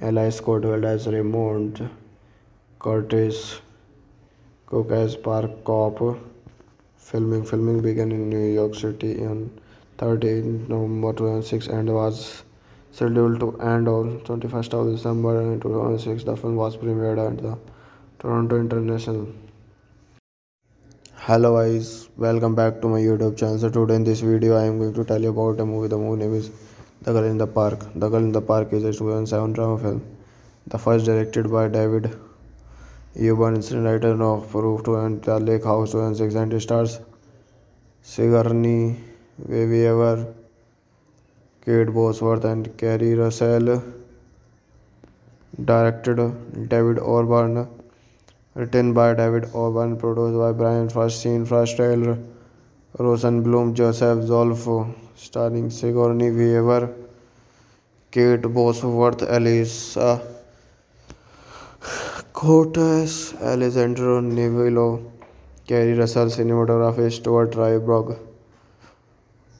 Eli Scottwell as Raymond, Curtis Cook as park cop. Filming began in New York City on 30 November 2006 and was scheduled to end on 21st of December 2006. The film was premiered at the Toronto International. Hello guys, welcome back to my YouTube channel. So today in this video I am going to tell you about a movie. The movie name is The Girl in the Park. The Girl in the Park is a 2007 drama film. The first directed by David Auburn, screenwriter of Proof and The Lake House 2006, and stars Sigourney Weaver, Kate Bosworth and Keri Russell, directed David Auburn, written by David Auburn, produced by Brian Feinstein, Frastel, Rosenblum, Joseph Zolfo, starring Sigourney Weaver, Kate Bosworth, Elisa Cortez, Alessandro Nivola, Keri Russell, cinematography Stuart Dryburgh,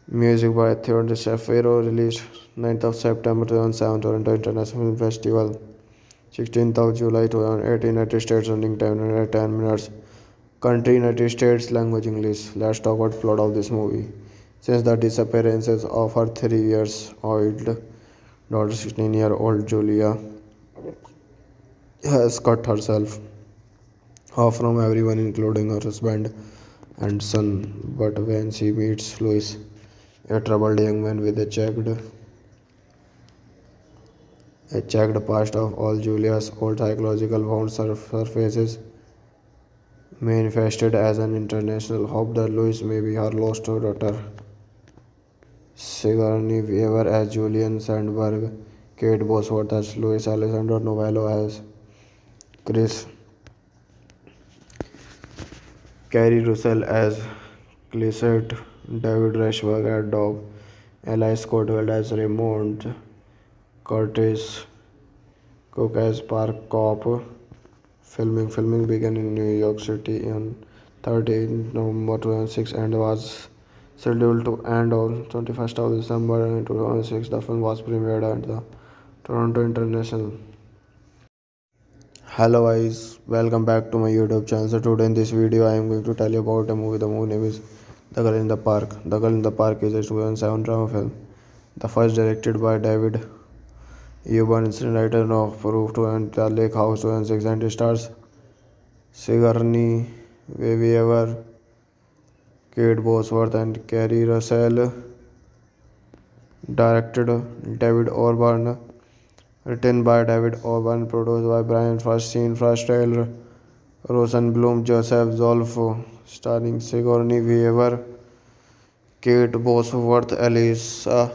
music by Theodore Shapiro, released 9th of September 2007, Toronto International Film Festival, 16th of July 2018, United States. Running time 10 minutes. Country United States, language English. Let's talk about plot of this movie. Since the disappearances of her 3-year-old daughter, 16-year-old Julia has cut herself off from everyone, including her husband and son. But when she meets Louis, a troubled young man with a checked past, of all Julia's old psychological wounds surfaces, manifested as an international hope that Louis may be her lost daughter. Sigourney Weaver as Julian Sandberg, Kate Bosworth as Louis, Alessandro Nivola as Chris, Keri Russell as Clisette, David Rushberg as Dog, Eli Scottwell as Raymond, Curtis Cook as Park Cop. Filming began in New York City on 13th November 2006 and was scheduled to end on 21st of December 2006. The film was premiered at the Toronto International. Hello guys, welcome back to my YouTube channel. So today in this video I am going to tell you about a movie. The movie name is The Girl in the Park. The Girl in the Park is a 2007 drama film, the first directed by David Auburn, screenwriter of Proof and The Lake House, 2006, and stars Sigourney Weaver, Kate Bosworth and Keri Russell, directed David Auburn, written by David Auburn, produced by Brian Feinstein, Frastel, Rosenblum, Joseph Zolfo, starring Sigourney Weaver, Kate Bosworth, Elisa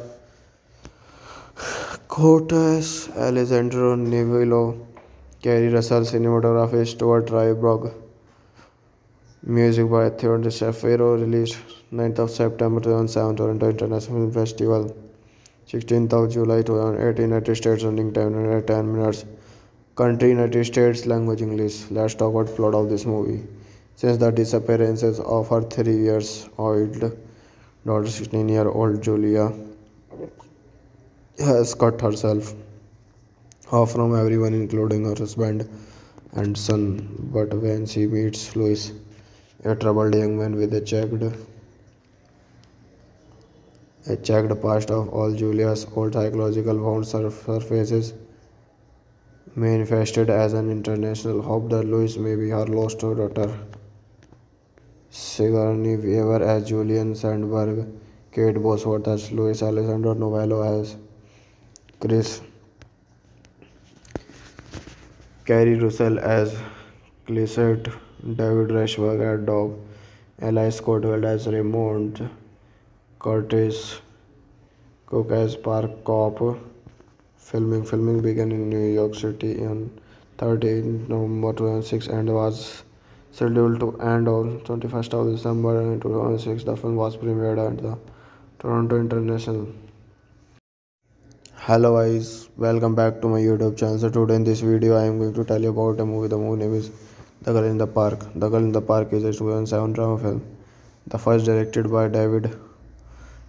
Cortez, Alessandro Nivola, Keri Russell, cinematography Stuart Dryburgh, music by Theodore Shapiro, released 9th of September 2007, Toronto International Film Festival, 16th of July 2018, United States. Running time 10 minutes. Country United States, language English. Let's talk about plot of this movie. Since the disappearances of her 3-year-old daughter, 16-year-old Julia has cut herself off from everyone, including her husband and son. But when she meets Louis, a troubled young man with a checked past, of all Julia's old psychological wounds surfaces, manifested as an international hope that Louis may be her lost daughter. Sigourney Weaver as Julian Sandberg, Kate Bosworth as Louis, Alessandro Nivola as Chris, Keri Russell as Clisette, David Rushberg as Dog, Eli Scottwell as Raymond, Curtis Cook as Park Cop. Filming began in New York City on 13th November 2006 and was scheduled to end on 21st of December 2006. The film was premiered at the Toronto International. Hello guys, welcome back to my YouTube channel. So today in this video I am going to tell you about a movie. The movie name is The Girl in the Park. The Girl in the Park is a 2007 drama film, the first directed by David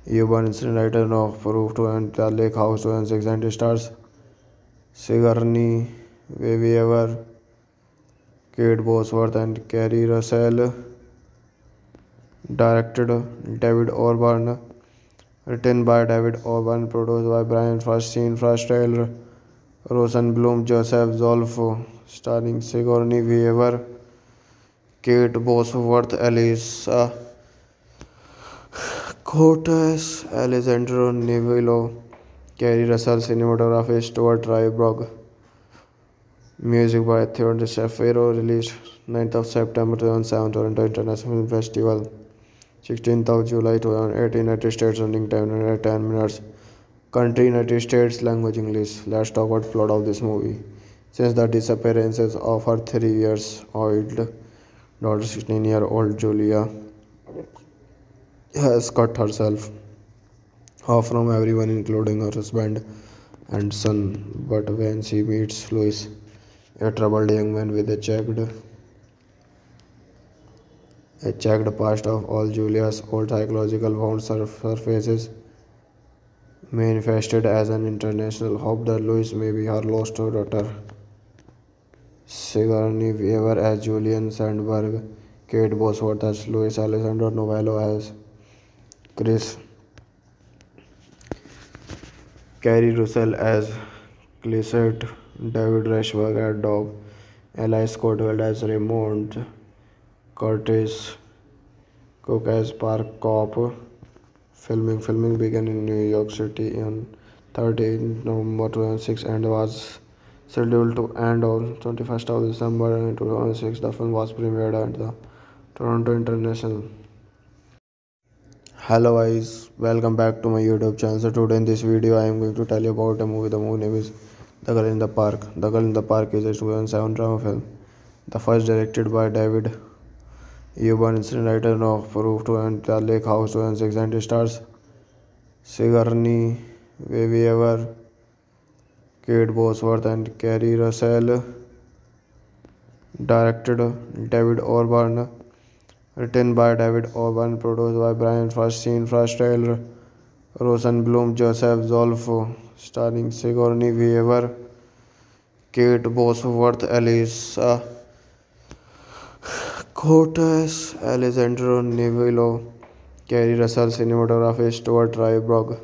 Auburn, screenwriter of Proof and The Lake House, 2006, and stars Sigourney Weaver, Kate Bosworth and Keri Russell, directed David Auburn, written by David Auburn, produced by Brian Feinstein, Frastel, Rosenblum, Joseph Zolfo, starring Sigourney Weaver, Kate Bosworth, Elisa Cortez, Alessandro Nivola, Keri Russell, cinematography Stuart Dryburgh, music by Theodore Shapiro, released 9th of September 2007, Toronto International Film Festival, 16th of July 2018, United States. Running time 10 minutes. Country, United States, language, English. Let's talk about plot of this movie. Since the disappearances of her 3-year-old daughter, 16-year-old Julia has cut herself off from everyone, including her husband and son. But when she meets Louis, a troubled young man with a checked past of all, Julia's old psychological wound surfaces, manifested as an international hope that Louis may be her lost daughter. Sigourney Weaver as Julian Sandberg, Kate Bosworth as Louis, Alessandro Nivola as Chris, Keri Russell as Clisette, David Auburn as Dog, Eli Scottwell as Raymond, Curtis Cook as Park Cop. Filming began in New York City on 13 November 2006 and was scheduled to end on 21st of December 2006. The film was premiered at the Toronto International. Hello guys, welcome back to my YouTube channel. So today in this video I am going to tell you about a movie. The movie name is The Girl in the Park. The Girl in the Park is a 2007 drama film. The first directed by David Auburn, screenwriter of Proof to and The Lake House 2006, and stars Sigourney Weaver, Kate Bosworth and Keri Russell. Directed David Auburn, written by David Auburn, produced by Brian Feinstein, Tyler Rosenblum, Joseph Zolfo, starring Sigourney Weaver, Kate Bosworth, Elisa Curtis, Alessandro Nivola, Keri Russell. Cinematography Stuart Dryburgh.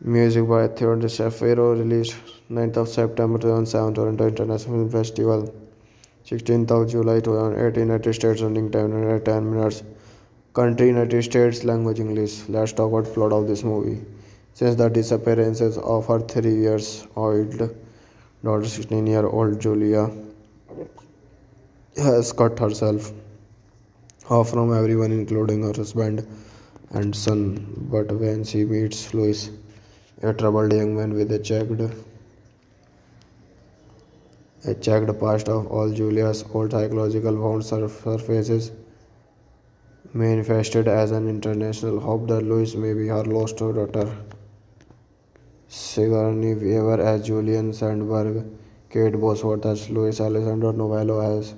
Music by Theodore Shapiro. Released 9th of September 2007, Toronto International Film Festival. 16th of July 2008, United States. Running time 10 minutes. Country, United States. Language, English. Let's talk about plot of this movie. Since the disappearances of her 3-year-old daughter, 16-year-old Julia has cut herself off from everyone, including her husband and son. But when she meets Louis, a troubled young man with a checked past of all, Julia's old psychological wound surfaces, manifested as an international hope that Louis may be her lost daughter. Sigourney Weaver as Julian Sandberg, Kate Bosworth as Louis, Alessandro Nivola as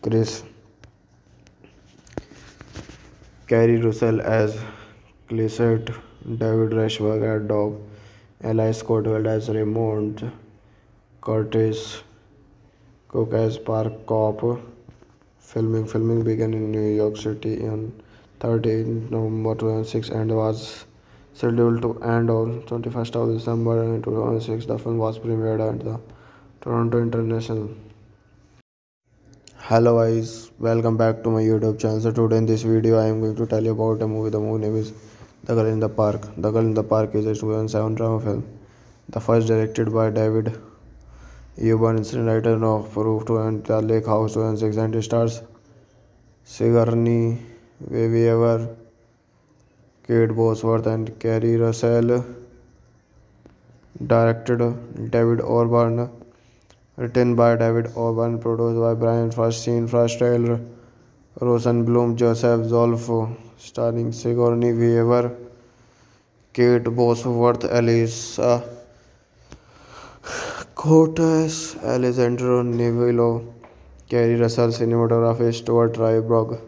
Chris, Keri Russell as Clisette, David Auburn as Dog, Eli Scottwell as Raymond, Curtis Cook as Park Cop. Filming began in New York City on 13 November 2006 and was scheduled to end on 21st of December 2006. The film was premiered at the Toronto International. Hello guys, welcome back to my YouTube channel. So today in this video I am going to tell you about a movie. The movie name is The Girl in the Park. The Girl in the Park is a 2007 drama film. The first directed by David Auburn, screenwriter of Proof to and The Lake House 2006, and stars Sigourney Weaver, Kate Bosworth and Keri Russell. Directed David Auburn, written by David Auburn, produced by Brian Feinstein, Tyler Rosenblum, Joseph Zolfo, starring Sigourney Weaver, Kate Bosworth, Elisa Curtis, Alessandro Nivola, Keri Russell. Cinematography Stuart Dryburgh.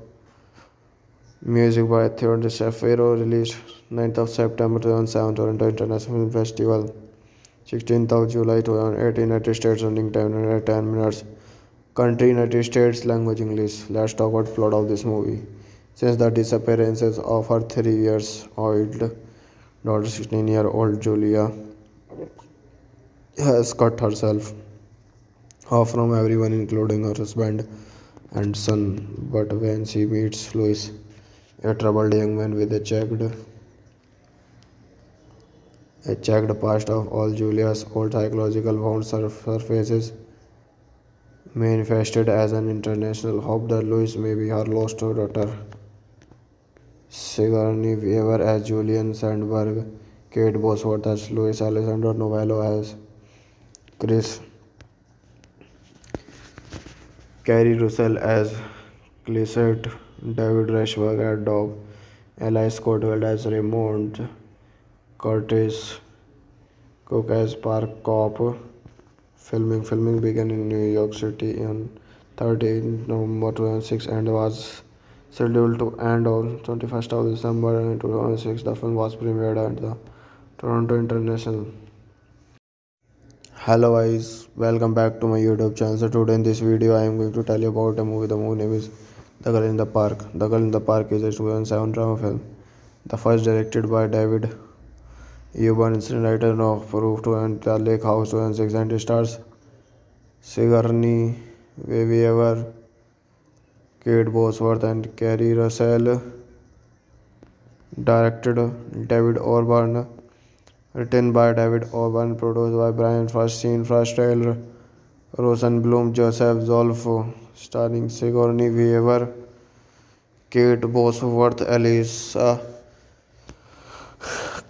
Music by Theodore Shapiro. Released 9th of September 2007, Toronto International Film Festival. 16th of July 2008, United States. Running time 10 minutes. Country, United States. Language, English. Let's talk about plot of this movie. Since the disappearances of her 3-year-old daughter, 16-year-old Julia has cut herself off from everyone, including her husband and son. But when she meets Louis, a troubled young man with a checked past of all, Julia's old psychological wound surfaces, manifested as an international hope that Louis may be her lost daughter. Sigourney Weaver as Julian Sandberg, Kate Bosworth as Louis, Alessandro Nivola as Chris, Keri Russell as Clisette, David Rushberg as Dog, Eli Scottwell as Raymond, Curtis Cook as Park Cop. Filming began in New York City on 13 November 2006 and was scheduled to end on 21st of December 2006. The film was premiered at the Toronto International. Hello guys, welcome back to my YouTube channel. So today in this video I am going to tell you about a movie. The movie name is The Girl in the Park. The Girl in the Park is a 2007 drama film. The first directed by David Auburn, screenwriter of Proof to and The Lake House 2006, and it stars Sigourney Weaver, Kate Bosworth and Keri Russell. Directed David Auburn, written by David Auburn, produced by Brian Feinstein, Frastel, Rosenblum, Joseph Zolfo, starring Sigourney Weaver, Kate Bosworth, Elisa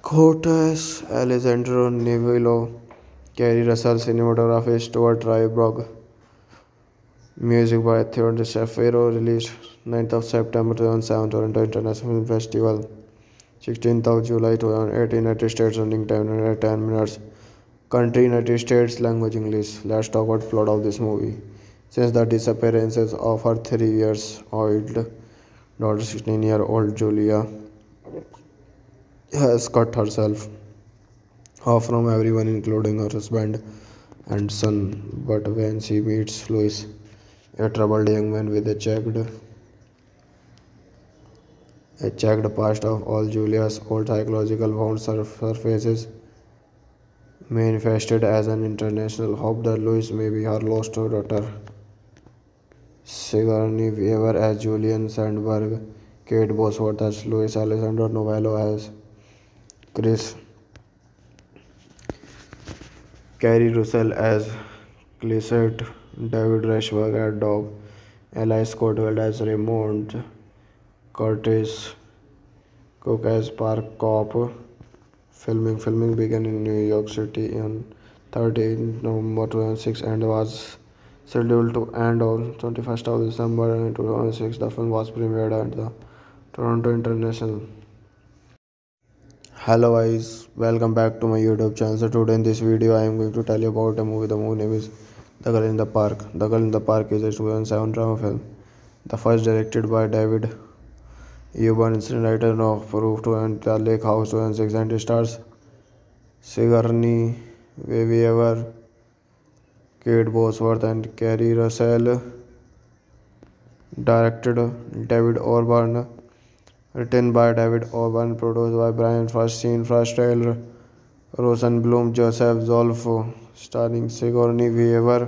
Curtis, Alessandro Nivola, Keri Russell, cinematography Stuart Dryburgh, music by Theodore Shapiro, released 9th of September 2007, Toronto International Film Festival, 16th of July 2008, United States, running time 10 minutes, country United States, language English. Let's talk about plot of this movie. Since the disappearances of her 3-year-old daughter, 16-year-old Julia has cut herself off from everyone, including her husband and son. But when she meets Louis, a troubled young man with a checked past of all, Julia's old psychological wound surfaces, manifested as an international hope that Louis may be her lost daughter. Sigourney Weaver as Julian Sandberg, Kate Bosworth as Louis, Alessandro Nivola as Chris, Keri Russell as Clisette, David Rushberg as Dog, Eli Scottwell as Raymond, Curtis Cook as Park Cop. Filming began in New York City on 13 November 2006 and was scheduled to end on 21st of December 2006. The film was premiered at the Toronto International. Hello guys, welcome back to my YouTube channel. So today in this video I am going to tell you about a movie. The movie name is The Girl in the Park. The Girl in the Park is a 2007 drama film. The first directed by David Auburn, screenwriter of Proof to and The Lake House 2006, and it stars Sigourney Weaver, Kate Bosworth and Keri Russell. Directed David Auburn, written by David Auburn, produced by Brian Feinstein, Frastel, Rosenblum, Joseph Zolfo, starring Sigourney Weaver,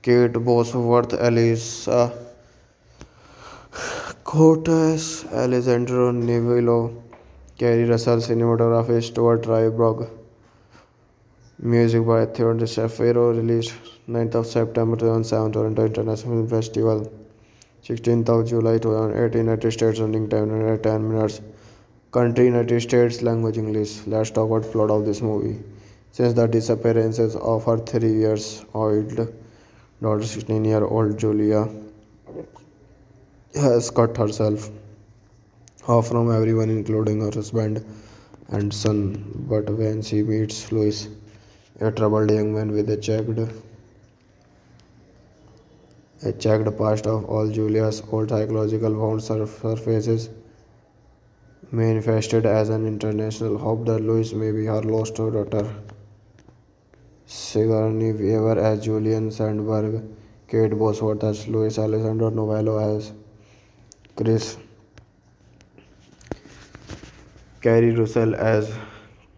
Kate Bosworth, Elisa Curtis, Alessandro Nivola, Keri Russell, cinematography Stuart Dryburgh, music by Theodore Shapiro, released 9th of September 2007, Toronto International Film Festival, 16th of July 2008, United States, running time 10 minutes, country United States, language English. Let's talk about plot of this movie. Since the disappearances of her 3-year-old daughter, 16-year-old Julia has cut herself off from everyone, including her husband and son. But when she meets Louis, a troubled young man with a checked past of all, Julia's old psychological wounds surfaces, manifested as an international hope that Louis may be her lost daughter. Sigourney Weaver as Julian Sandberg, Kate Bosworth as Louis, Alessandro Nivola as Chris, Keri Russell as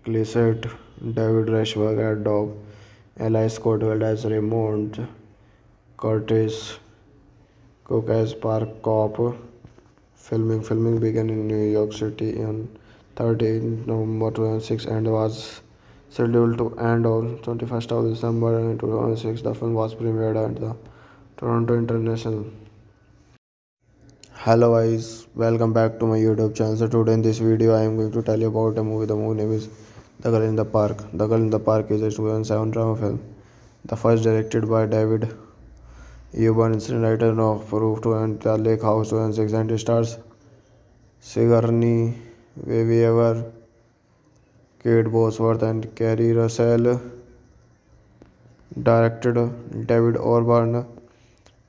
Clisette, David Rushberg as Dog, Eli Scottwell as Raymond, Curtis Cook as Park Cop. Filming began in New York City on 13 November 2006 and was scheduled to end on 21st of December 2006. The film was premiered at the Toronto International. Hello guys, welcome back to my YouTube channel. So today in this video I am going to tell you about a movie. The movie name is The Girl in the Park. The Girl in the Park is a 2007 drama film. The first directed by David Auburn, screenwriter of Proof to and The Lake House 2006, and it stars Sigourney Weaver, Kate Bosworth and Keri Russell. Directed David Auburn,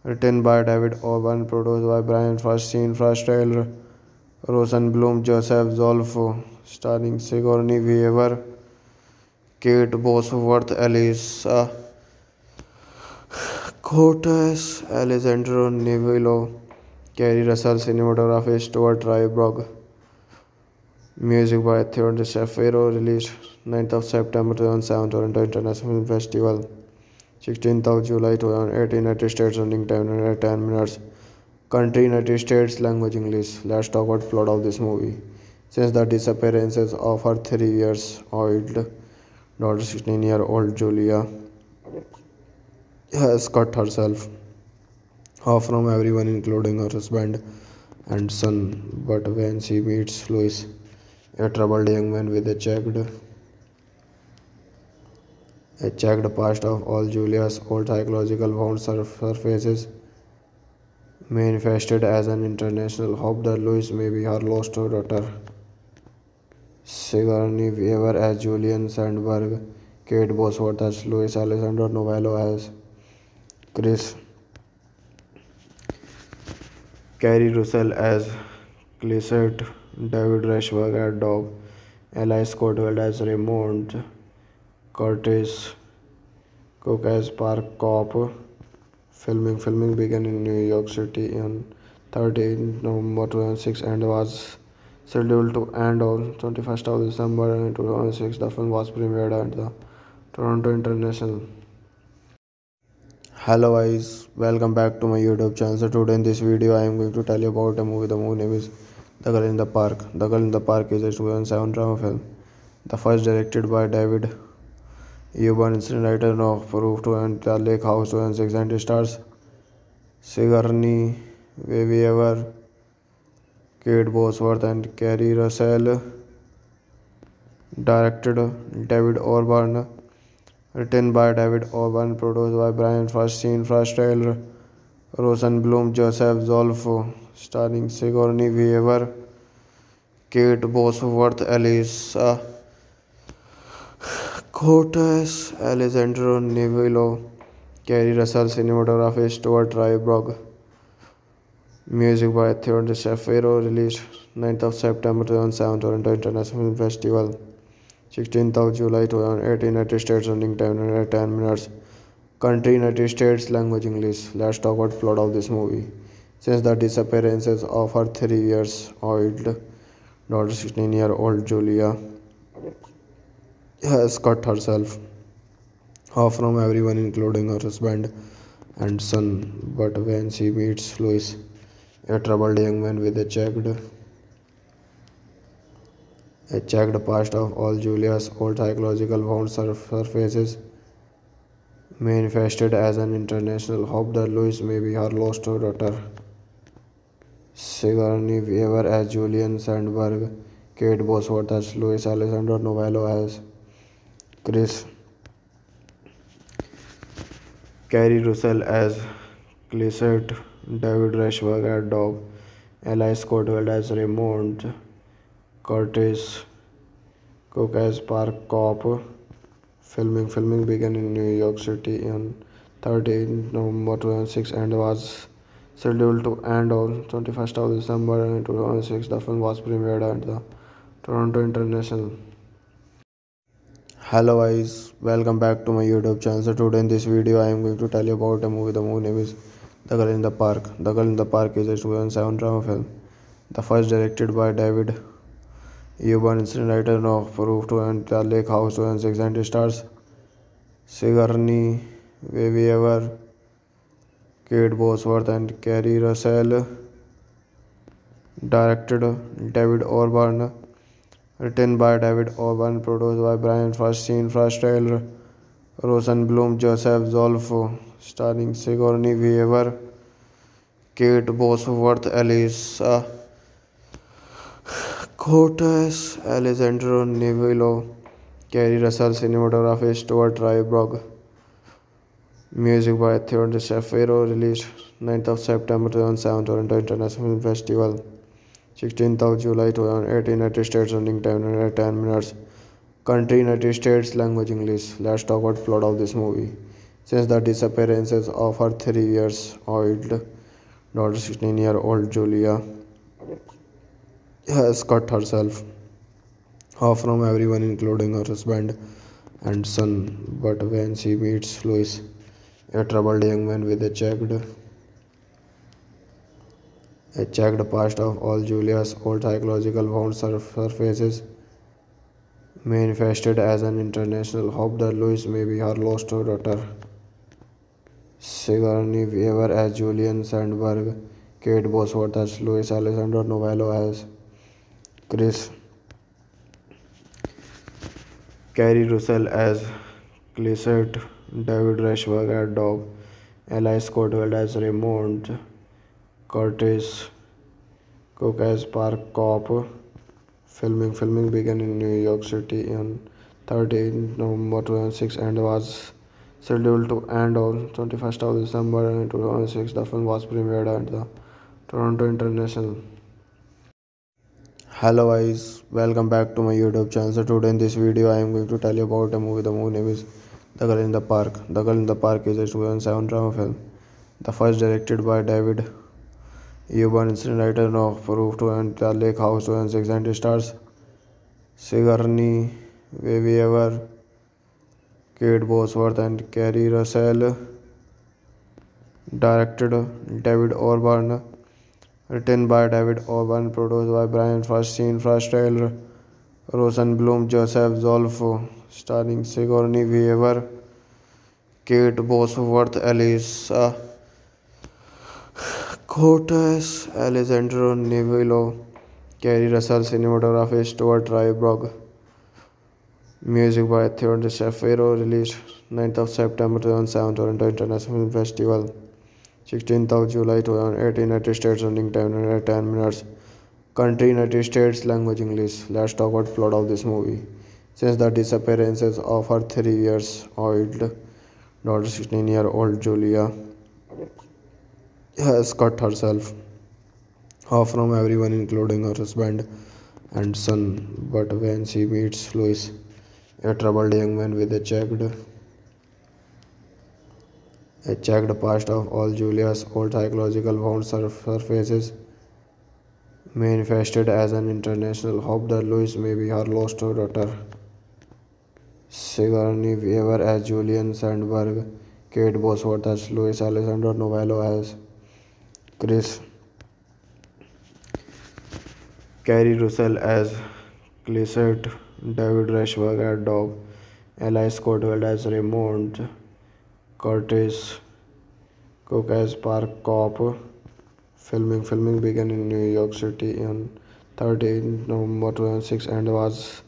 written by David Auburn, produced by Brian Frost, Rosenblum, Joseph Zolfo, starring Sigourney Weaver, Kate Bosworth, Elisa Cortez, Alessandro Nivola, Keri Russell, cinematography Stuart Dryburgh, music by Theodore Shapiro, released 9th of September 2007, Toronto International Film Festival. 16th of July 2018, United States. Running time 10 minutes. Country United States. Language English. Let's talk about plot of this movie. Since the disappearances of her 3-year-old daughter, 16-year-old Julia has cut herself off from everyone, including her husband and son. But when she meets Louis, a troubled young man with a checked past of all, Julia's old psychological wound surfaces, manifested as an international hope that Louis may be her lost daughter. Sigourney Weaver as Julian Sandberg, Kate Bosworth as Louis, Alessandro Nivola as Chris, Keri Russell as Clisette, David Rushberg as Dog, Eli Scottwell as Raymond, Curtis Cook as Park Cop. Filming began in New York City on 13 November 2006 and was scheduled to end on 21st of December 2006. The film was premiered at the Toronto International. Hello guys, welcome back to my YouTube channel. So today in this video I am going to tell you about a movie. The movie name is The Girl in the Park. The Girl in the Park is a 2007 drama film. The first directed by David Auburn, screenwriter of Proof to and The Lake House 2006, and it stars Sigourney Weaver, Kate Bosworth and Keri Russell. Directed David Auburn, written by David Auburn, produced by Brian Frost, Rosenblum, Joseph Zolfo, starring Sigourney Weaver, Kate Bosworth, Elisa Cortez, Alessandro Nivola, Keri Russell, cinematography Stuart Dryburgh, music by Theodore Shapiro, released 9th of September 2007, Toronto International Film Festival. 16th of July 2018, United States. Running time 10 minutes. Country United States. Language English. Let's talk about plot of this movie. Since the disappearances of her 3-year-old daughter, 16-year-old Julia has cut herself off from everyone, including her husband and son. But when she meets Louis, a troubled young man with a checked past of all, Julia's old psychological wound surfaces, manifested as an international hope that Louis may be her lost daughter. Sigourney Weaver as Julian Sandberg, Kate Bosworth as Louis, Alessandro Nivola as Chris, Keri Russell as Clisette, David Rushberg as Dog, Eli Scottwell as Raymond, Curtis Cook as Park Cop. Filming began in New York City on 13 November 2006 and was scheduled to end on 21st of December 2006. The film was premiered at the Toronto International. Hello guys, welcome back to my YouTube channel. So today in this video I am going to tell you about a movie. The movie name is The Girl in the Park. The Girl in the Park is a 2007 drama film. The first directed by David Auburn, screenwriter of Proof to and The Lake House 2006, and it stars Sigourney Weaver, Kate Bosworth and Keri Russell. Directed David Auburn, written by David Auburn, produced by Brian Frost, Rosenblum, Joseph Zolfo, starring Sigourney Weaver, Kate Bosworth, Elisa Cortes, Alessandro Nivola, Keri Russell, cinematography Stuart Dryburgh, music by Theodore Shapiro, released 9th of September 2007, Toronto International Film Festival, 16th of July 2008, United States, running time 10 minutes, country United States, language English. Let's talk about plot of this movie. Since the disappearances of her 3-year-old daughter, 16-year-old Julia has cut herself off from everyone, including her husband and son. But when she meets Louis, a troubled young man with a checked past of all, Julia's old psychological wound surfaces, manifested as an international hope that Louis may be her lost daughter. Sigourney Weaver as Julian Sandberg, Kate Bosworth as Louis, Alessandro Nivola as Chris, Keri Russell as Clisette, David Rushberg as Dog, Eli Scottwell as Raymond, Curtis Cook as Park Cop. Filming began in New York City on 13 November 2006 and was scheduled to end on 21st of December 2006. The film was premiered at the Toronto International. Hello guys, welcome back to my YouTube channel. So today in this video I am going to tell you about a movie. The movie name is The Girl in the Park. The Girl in the Park is a 2007 drama film. The first directed by David Auburn, screenwriter of Proof to and The Lake House 2006, and stars Sigourney Weaver, Kate Bosworth and Keri Russell. Directed David Auburn, written by David Auburn, produced by Brian Feinstein, Tyler Rosenblum, Joseph Zolfo, starring Sigourney Weaver, Kate Bosworth, Elisa Cortes, Alessandro Nivola, Keri Russell, cinematography Stuart Dryburgh, music by Theodore Shapiro, released 9th of September 2007, Toronto International Film Festival, 16th of July 2008, United States, running time 10 minutes, country United States, language English. Let's talk about plot of this movie. Since the disappearances of her 3-year-old daughter, 16-year-old Julia has cut herself off from everyone, including her husband and son. But when she meets Louis, a troubled young man with a checked past of all, Julia's old psychological wound surfaces, manifested as an international hope that Louis may be her lost daughter. Sigourney Weaver as Julian Sandberg, Kate Bosworth as Louis, Alessandro Nivola as Chris, Keri Russell as Clisette, David Rushberg as Dog, Eli Scottwell as Raymond, Curtis Cook as Park Cop. Filming began in New York City on 13 November 2006 and was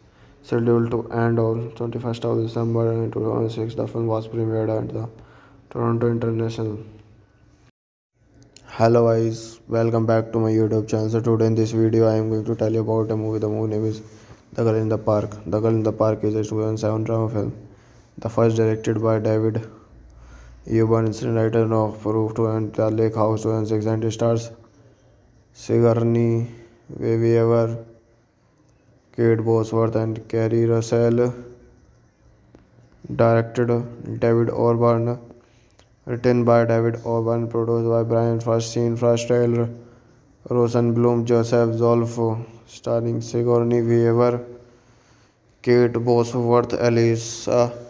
scheduled to end on 21st of December 2006. The film was premiered at the Toronto International. Hello guys, welcome back to my YouTube channel. So today in this video I am going to tell you about a movie. The movie name is The Girl in the Park. The Girl in the Park is a 2007 drama film. The first directed by David Auburn, screenwriter of Proof to and The Lake House 2006, and stars Sigourney Weaver, Kate Bosworth and Keri Russell. Directed David Auburn, written by David Auburn, produced by Brian Feinstein, Tyler Rosenblum, Joseph Zolfo, starring Sigourney Weaver, Kate Bosworth, Elisa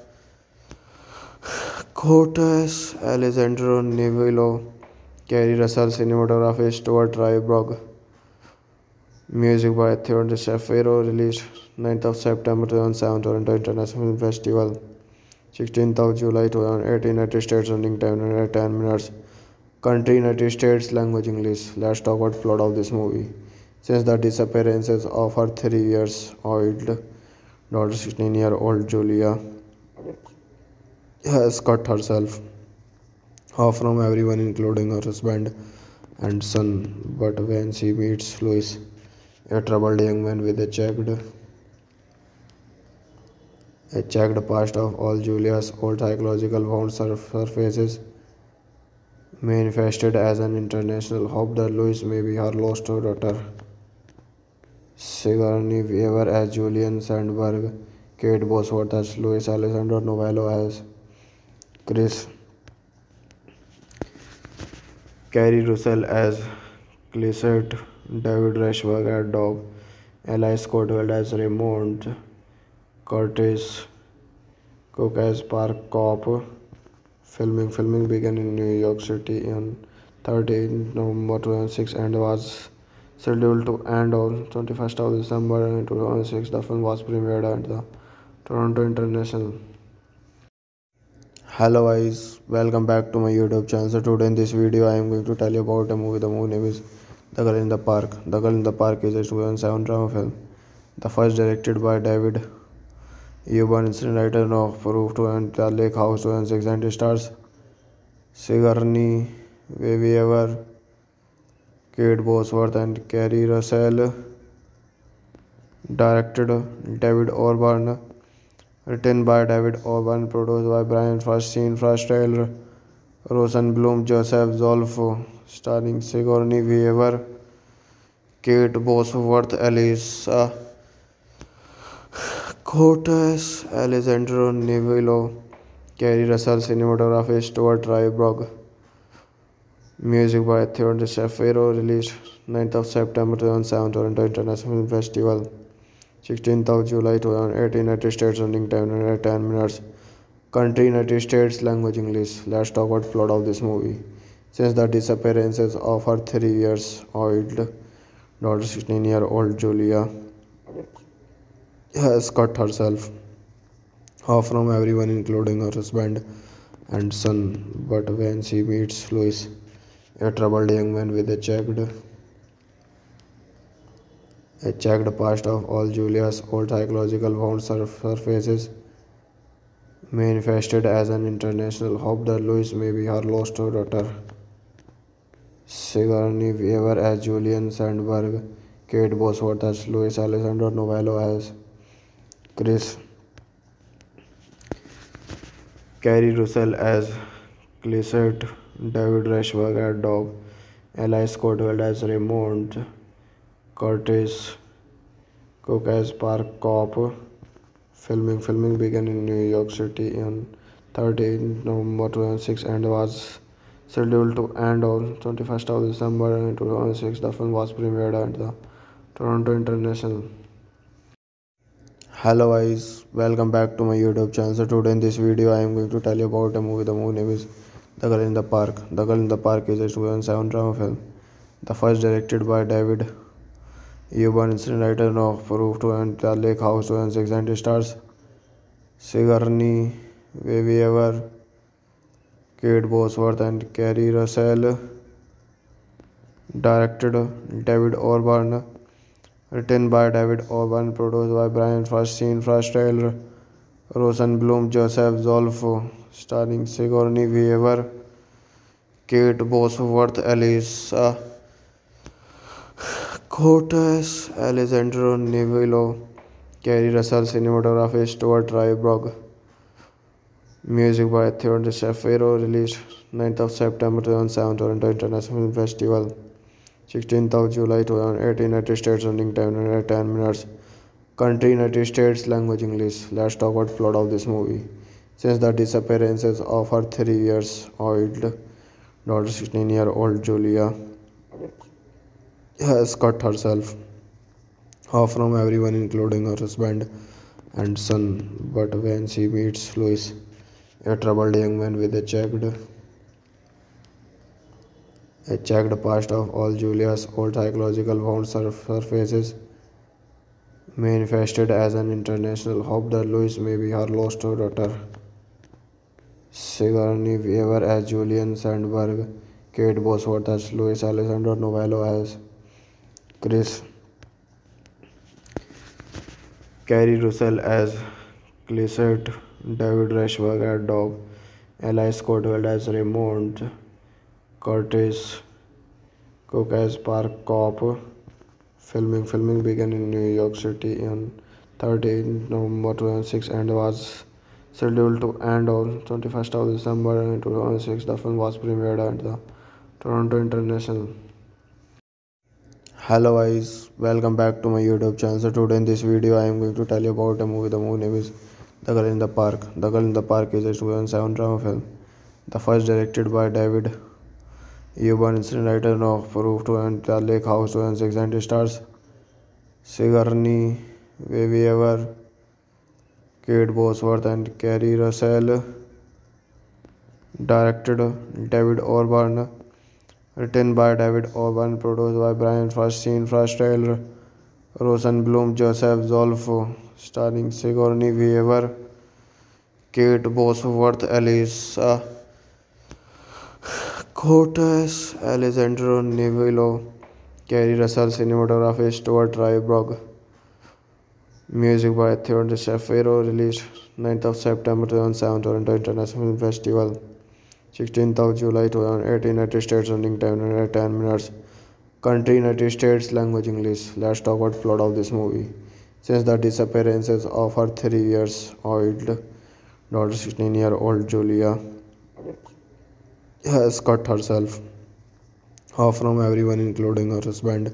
Cortes, Alessandro Nivola, Keri Russell, cinematography Stuart Dryburgh, music by Theodore Shapiro, released 9th of September 2007, Toronto International Film Festival, 16th of July 2008, United States, running time 10 minutes, country United States, language English. Let's talk about plot of this movie. Since the disappearances of her 3-year-old daughter, 16-year-old Julia has cut herself off from everyone, including her husband and son, but when she meets Louis, a troubled young man with a checked past of all, Julia's old psychological wound surfaces, manifested as an international hope that Louis may be her lost daughter. Sigourney Weaver as Julian Sandberg, Kate Bosworth as Louis, Alessandro Nivola as Chris, Keri Russell as Clisette, David Auburn as Doc, Eli Scottwell as Raymond, Curtis Cook as Park Cop. Filming began in New York City on 13 November 2006 and was scheduled to end on 21st of December 2006. The film was premiered at the Toronto International. Hello guys, welcome back to my YouTube channel. So today in this video I am going to tell you about a movie. The movie name is The Girl in the Park. The Girl in the Park is a 2007 drama film. The first directed by David Auburn, screenwriter of Proof to and The Lake House 2006, and stars Sigourney Weaver, Kate Bosworth and Keri Russell. Directed David Auburn, written by David Auburn, produced by Brian Frost, Rosenblum, Joseph Zolfo, starring Sigourney Weaver, Kate Bosworth, Elisa Cortes, Alessandro Nivola, Keri Russell. Cinematography Stuart Dryburgh. Music by Theodore Shapiro. Released 9th of September 2007, Toronto International Film Festival. 16th of July 2008, United States. Running time 10 minutes. Country United States. Language English. Let's talk about plot of this movie. Since the disappearances of her 3-year-old daughter, 16-year-old Julia has cut herself off from everyone, including her husband and son. But when she meets Louis, a troubled young man with a checked past of all, Julia's old psychological wound surfaces, manifested as an international hope that Louis may be her lost daughter. Sigourney Weaver as Julian Sandberg, Kate Bosworth as Louis, Alessandro Nivola as Chris, Keri Russell as Clisette, David Auburn as Doc, Eli Scottwell as Raymond, Curtis Cook as Park Cop. Filming began in New York City on 13 November 2006 and was scheduled to end on 21st of December 2006. The film was premiered at the Toronto International. Hello guys, welcome back to my YouTube channel. So today in this video I am going to tell you about a movie. The movie name is The Girl in the Park. The Girl in the Park is a 2007 drama film. The first directed by David Auburn, screenwriter of Proof to and The Lake House 2006, and stars Sigourney Weaver, Kate Bosworth and Keri Russell. Directed David Auburn, written by David Auburn, produced by Brian Frost, Rosenblum, Joseph Zolfo, starring Sigourney Weaver, Kate Bosworth, Elisa Cortes, Alessandro Nivola, Keri Russell. Cinematography Stuart Dryburgh. Music by Theodore Shapiro. Released 9th of September 2007, Toronto International Film Festival. 16th of July 2008, United States. Running time 10 minutes. Country United States. Language English. Let's talk about plot of this movie. Since the disappearances of her 3-year-old daughter, 16-year-old Julia has cut herself off from everyone, including her husband and son. But when she meets Louis, a troubled young man with a checked past of all, Julia's old psychological wound surfaces, manifested as an international hope that Louis may be her lost daughter. Sigourney Weaver as Julian Sandberg, Kate Bosworth as Louis, Alessandro Nivola as Chris, Keri Russell as Clisette, David Auburn as Doc, Eli Scottwell as Raymond, Curtis Cook as park cop. Filming began in New York City on 13 November 2006 and was scheduled to end on 21st of December 2006. The film was premiered at the Toronto International. Hello guys, welcome back to my YouTube channel. So today in this video I am going to tell you about a movie. The movie name is The Girl in the Park. The Girl in the Park is a 2007 drama film. The first directed by David Auburn, screenwriter of Proof to and The Lake House 2006, and stars Sigourney Weaver, Kate Bosworth and Keri Russell. Directed David Auburn, written by David Auburn, produced by Brian Frost, Rosenblum, Joseph Zolfo, starring Sigourney Weaver, Kate Bosworth, Elisa Cortes, Alessandro Nivola, Keri Russell. Cinematography Stuart Dryburgh. Music by Theodore Shapiro. Released 9th of September 2007, Toronto International Film Festival. 16th of July 2018, United States. Running time 10 minutes. Country United States. Language English. Let's talk about plot of this movie. Since the disappearances of her 3-year-old daughter, 16-year-old Julia has cut herself off from everyone, including her husband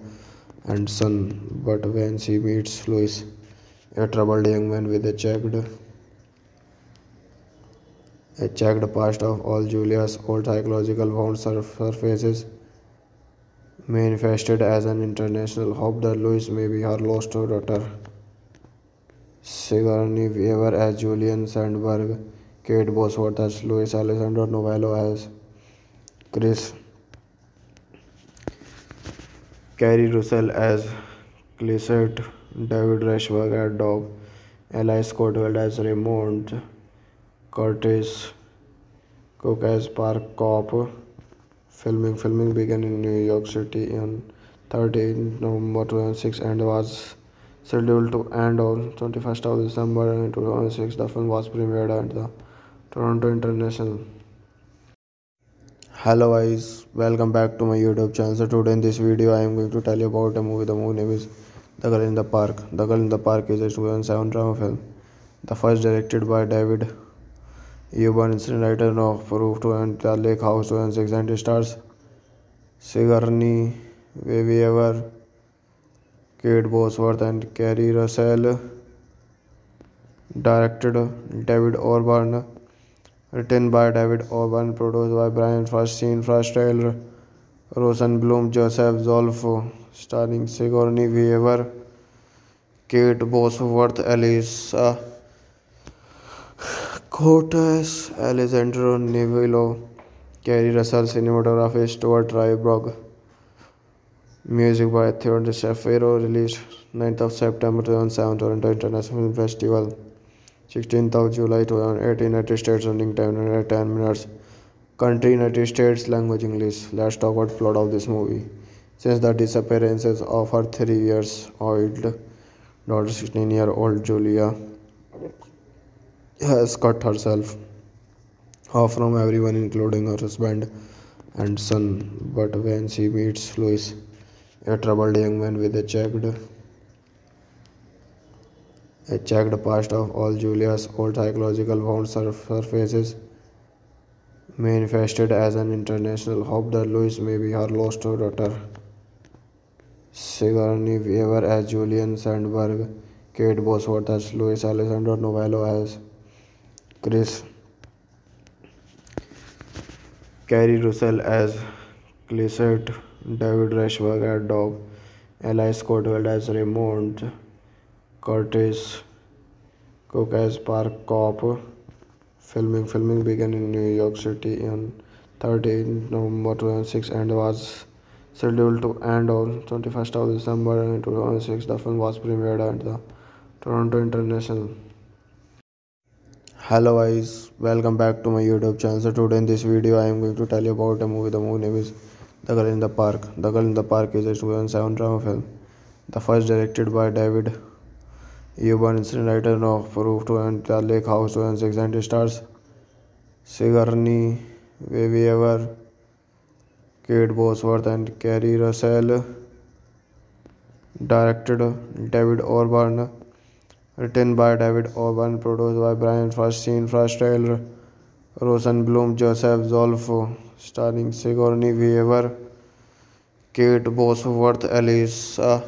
and son. But when she meets Louis, a troubled young man with a checked past, of all Julia's old psychological wounds surfaces, manifested as an international hope that Louis may be her lost daughter. Sigourney Weaver as Julian Sandberg, Kate Bosworth as Louis, Alessandro Nivola as Chris, Keri Russell as Clisette, David Rushberg as Dog, Eli Scottwell as Raymond, Curtis Cook as Park Cop. Filming began in New York City on 13 November 2006 and was scheduled to end on 21st of December 2006. The film was premiered at the Toronto International. Hello guys, welcome back to my YouTube channel. So today in this video I am going to tell you about a movie. The movie name is The Girl in the Park. The Girl in the Park is a 2007 drama film. The first directed by David Auburn, screenwriter of Proof to and The Lake House 2006, and stars Sigourney Weaver, Kate Bosworth and Keri Russell. Directed David Auburn, written by David Auburn, produced by Brian Frost, Rosenblum, Joseph Zolfo, starring Sigourney Weaver, Kate Bosworth, Elisa Cortes, Alessandro Nivola, Keri Russell. Cinematography Stuart Dryburgh. Music by Theodore Shapiro. Released 9th of September 2007, Toronto International Film Festival. 16th of July 2018, United States. Running time 10 minutes. Country United States. Language English. Let's talk about plot of this movie. Since the disappearances of her 3-year-old daughter, 16-year-old Julia has cut herself off from everyone, including her husband and son. But when she meets Louis, a troubled young man with a checked past, of all Julia's old psychological wounds surfaces, manifested as an international hope that Louis may be her lost daughter. Sigourney Weaver as Julian Sandberg, Kate Bosworth as Louis, Alessandro Nivola as Chris, Keri Russell as Clisette, David Rushberg as Dog, Eli Scottwell as Raymond, Curtis Cook as Park Cop. Filming began in New York City on 13 November 2006 and was scheduled to end on 21st of December 2006. The film was premiered at the Toronto International. Hello guys, welcome back to my YouTube channel. So today in this video I am going to tell you about a movie. The movie name is The Girl in the Park. The Girl in the Park is a 2007 drama film. The first directed by David Auburn, screenwriter of Proof to and The Lake House 2006, and stars Sigourney Weaver, Kate Bosworth and Keri Russell, directed David Auburn, written by David Auburn, produced by Brian Feinstein, Frastel, Rosenblum, Joseph Zolfo, starring Sigourney Weaver, Kate Bosworth, Elisa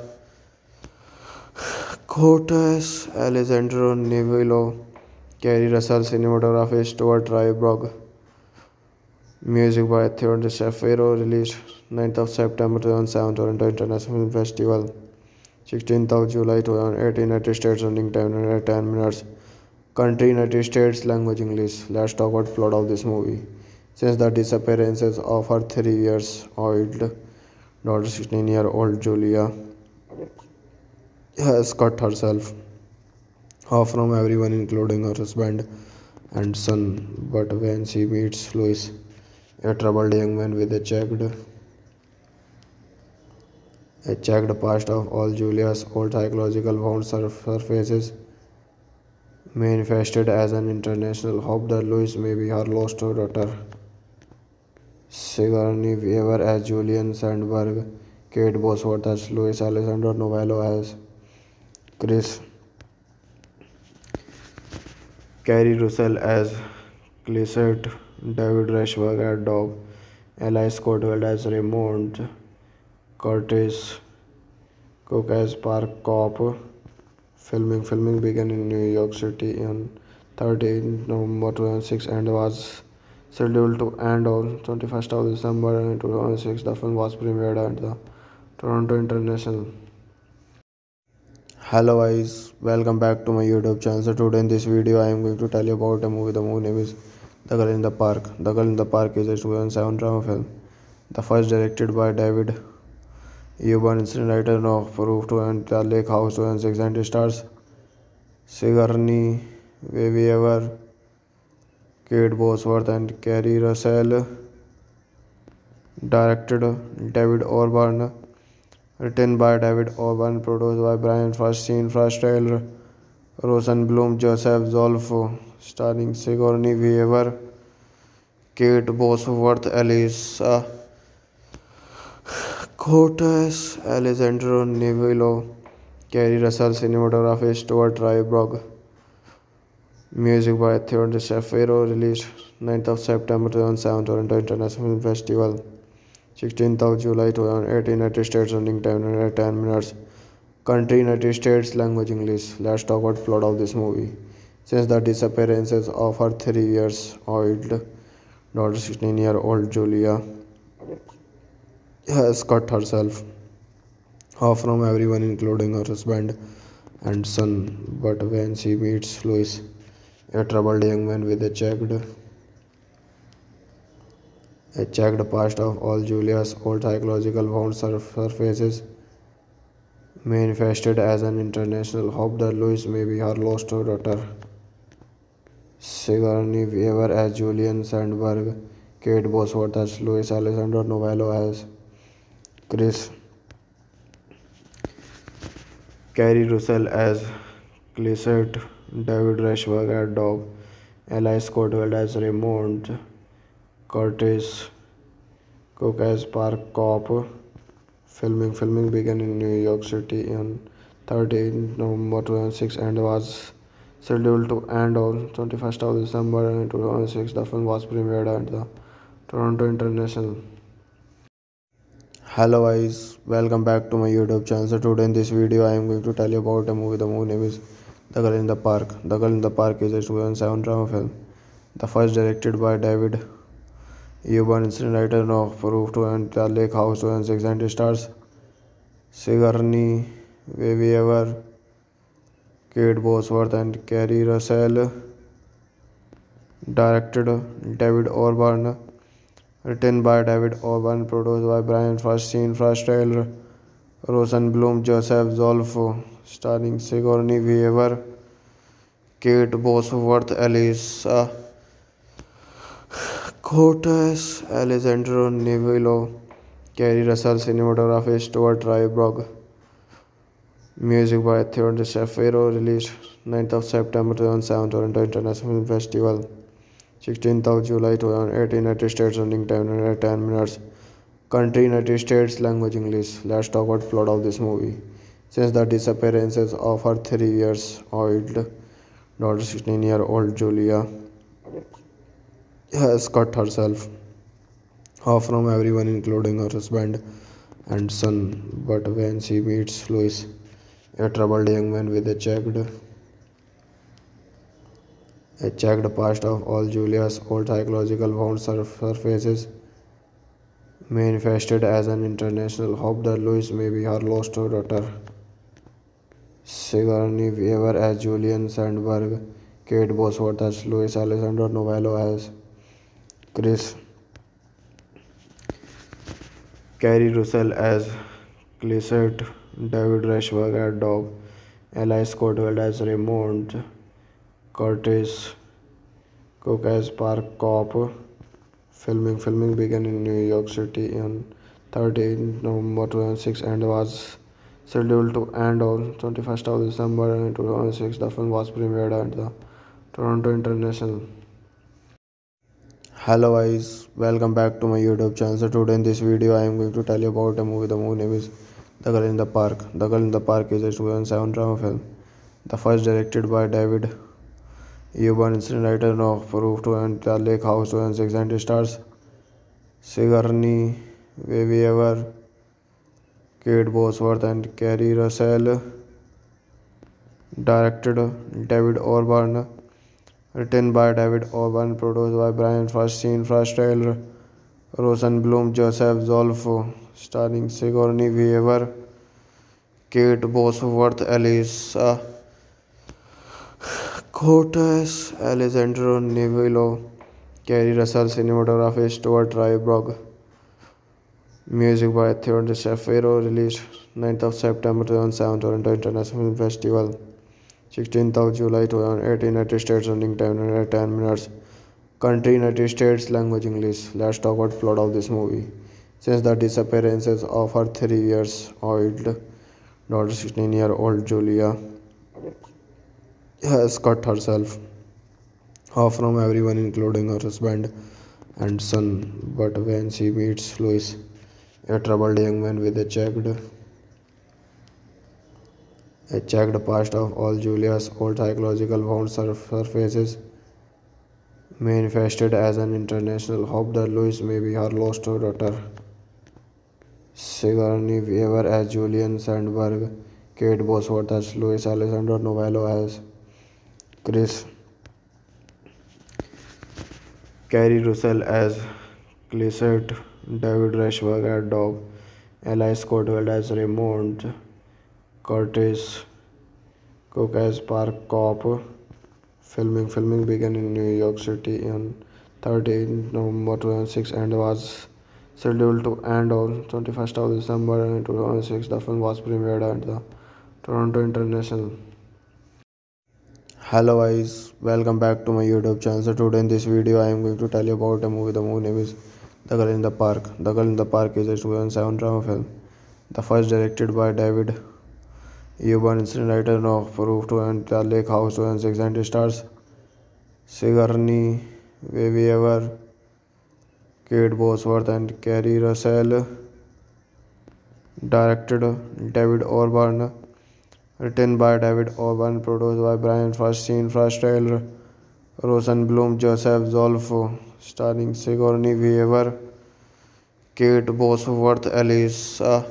Cortez, Alessandro Nivola, Keri Russell, cinematography Stuart Dryburgh, music by Theodore Shapiro, released 9th of September 2007, Toronto International Film Festival, 16th of July 2008, United States, running time 10 minutes, country United States, language English. Let's talk about plot of this movie. Since the disappearances of her 3-year-old daughter, 16-year-old Julia has cut herself off from everyone, including her husband and son. But when she meets Louis, a troubled young man with a checked past of all, Julia's old psychological wound surfaces, manifested as an international hope that Louis may be her lost daughter. Sigourney Weaver as Julian Sandberg, Kate Bosworth as Louis, Alessandro Nivola as Chris, Keri Russell as Clisette, David Rushberg as Dog, Eli Scottwell as Raymond, Curtis Cook as Park Cop. Filming began in New York City on 13 November 2006 and was scheduled to end on 21st of December 2006. The film was premiered at the Toronto International. Hello guys, welcome back to my YouTube channel. So today in this video I am going to tell you about a movie. The movie name is The Girl in the Park. The Girl in the Park is a 2007 drama film. The first directed by David Auburn, screenwriter of Proof to and The Lake House 2006, and stars Sigourney Weaver, Kate Bosworth and Keri Russell, directed David Auburn, written by David Auburn, produced by Brian Feinstein, Frastel, Rosenblum, Joseph Zolfo, starring Sigourney Weaver, Kate Bosworth, Elisa Cortez, Alessandro Nivola, Keri Russell, cinematography Stuart Dryburgh, music by Theodore Shapiro, released 9th of September 2007, Toronto International Film Festival, 16th of July 2008, United States, running time 10 minutes, country United States, language English. Let's talk about plot of this movie. Since the disappearances of her 3-year-old daughter, 16-year-old Julia has cut herself off from everyone, including her husband and son. But when she meets Louis, a troubled young man with a checked past of all, Julia's old psychological wound surfaces, manifested as an international hope that Louis may be her lost daughter. Sigourney Weaver as Julian Sandberg, Kate Bosworth as Louis, Alessandro Nivola as Chris, Keri Russell as Clisette, David Rushberg as Dog, Eli Scottwell as Raymond, Curtis Cook as Park Cop. Filming began in New York City on 13 November 2006 and was scheduled to end on 21st of December 2006. The film was premiered at the Toronto International. Hello guys, welcome back to my YouTube channel. So today in this video I am going to tell you about a movie. The movie name is The Girl in the Park. The Girl in the Park is a 2007 drama film. The first directed by David Auburn, screenwriter of Proof to and The Lake House 2006, and stars Sigourney Weaver, Kate Bosworth and Keri Russell, directed David Auburn, written by David Auburn, produced by Brian Feinstein, Frastel, Rosenblum, Joseph Zolfo, starring Sigourney Weaver, Kate Bosworth, Elisa Cortez, Alessandro Nivola, Keri Russell, cinematography Stuart Dryburgh, music by Theodore Shapiro, released 9th of September 2007, Toronto International Film Festival, 16th of July 2008, United States, running time 10 minutes, Country, United States, language English. Let's talk about plot of this movie. Since the disappearances of her 3-year-old daughter, 16-year-old Julia has cut herself off from everyone, including her husband and son. But when she meets Louis, a troubled young man with a checked past, of all Julia's old psychological wounds surfaces, manifested as an international hope that Louis may be her lost daughter. Sigourney Weaver as Julian Sandberg, Kate Bosworth as Louis, Alessandro Nivola as Chris, Keri Russell as Clisette, David Auburn as Dog, Eli Scottwell as Raymond, Curtis Cook as Park Cop. Filming began in New York City on 13 November 2006 and was scheduled to end on 21st of December 2006. The film was premiered at the Toronto International. Hello guys, welcome back to my YouTube channel. So today in this video I am going to tell you about a movie. The movie name is The Girl in the Park. The Girl in the Park is a 2007 drama film. The first directed by David Auburn, screenwriter of Proof to and The Lake House 2006, and stars Sigourney Weaver, Kate Bosworth and Keri Russell. Directed David Auburn, written by David Auburn, produced by Brian Feinstein, Frastel, Rosenblum, Joseph Zolfo, starring Sigourney Weaver, Kate Bosworth, Elisa Curtis, Alessandro Nivola, Keri Russell. Cinematography Stuart Dryburgh. Music by Theodore Shapiro. Released 9th of September 2007, Toronto International Film Festival. 16th of July 2018, United States. Running time 10 minutes. Country, United States. Language English. Let's talk about plot of this movie. Since the disappearances of her 3-year-old daughter, 16-year-old Julia has cut herself off from everyone, including her husband and son. But when she meets Louis, a troubled young man with a checked past, of all Julia's old psychological wounds surfaces, manifested as an international hope that Louis may be her lost daughter. Sigourney Weaver as Julian Sandberg, Kate Bosworth as Louis, Alessandro Nivola as Chris, Keri Russell as Clisette, David Auburn as Dog, Eli Scottwell as Raymond, Curtis Cook as Park Cop. Filming began in New York City on 13 November 2006 and was scheduled to end on 21st of December 2006. The film was premiered at the Toronto International. Hello guys, welcome back to my YouTube channel. So today in this video I am going to tell you about a movie. The movie name is The Girl in the Park. The Girl in the Park is a 2007 drama film. The first directed by David Auburn, screenwriter of Proof to and The Lake House 2006, and stars Sigourney Weaver, Kate Bosworth and Keri Russell. Directed David Auburn, written by David Auburn, produced by Brian Feinstein, Frastel, Rosenblum, Joseph Zolfo, starring Sigourney Weaver, Kate Bosworth, Elisa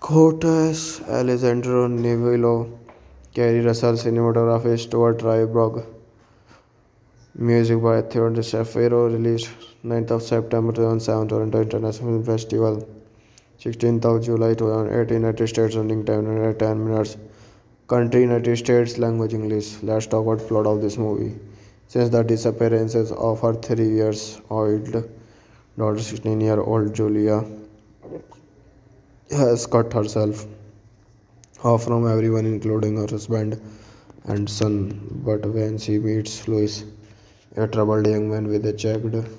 Curtis, Alessandro Nivola, Keri Russell. Cinematography Stuart Dryburgh. Music by Theodore Shapiro. Released 9th of September 2007, Toronto International Film Festival. 16th of July 2018, United States. Running time 10 minutes. Country, United States. Language English. Let's talk about plot of this movie. Since the disappearances of her 3-year-old daughter, 16-year-old Julia has cut herself off from everyone, including her husband and son. But when she meets Louis, a troubled young man with a checked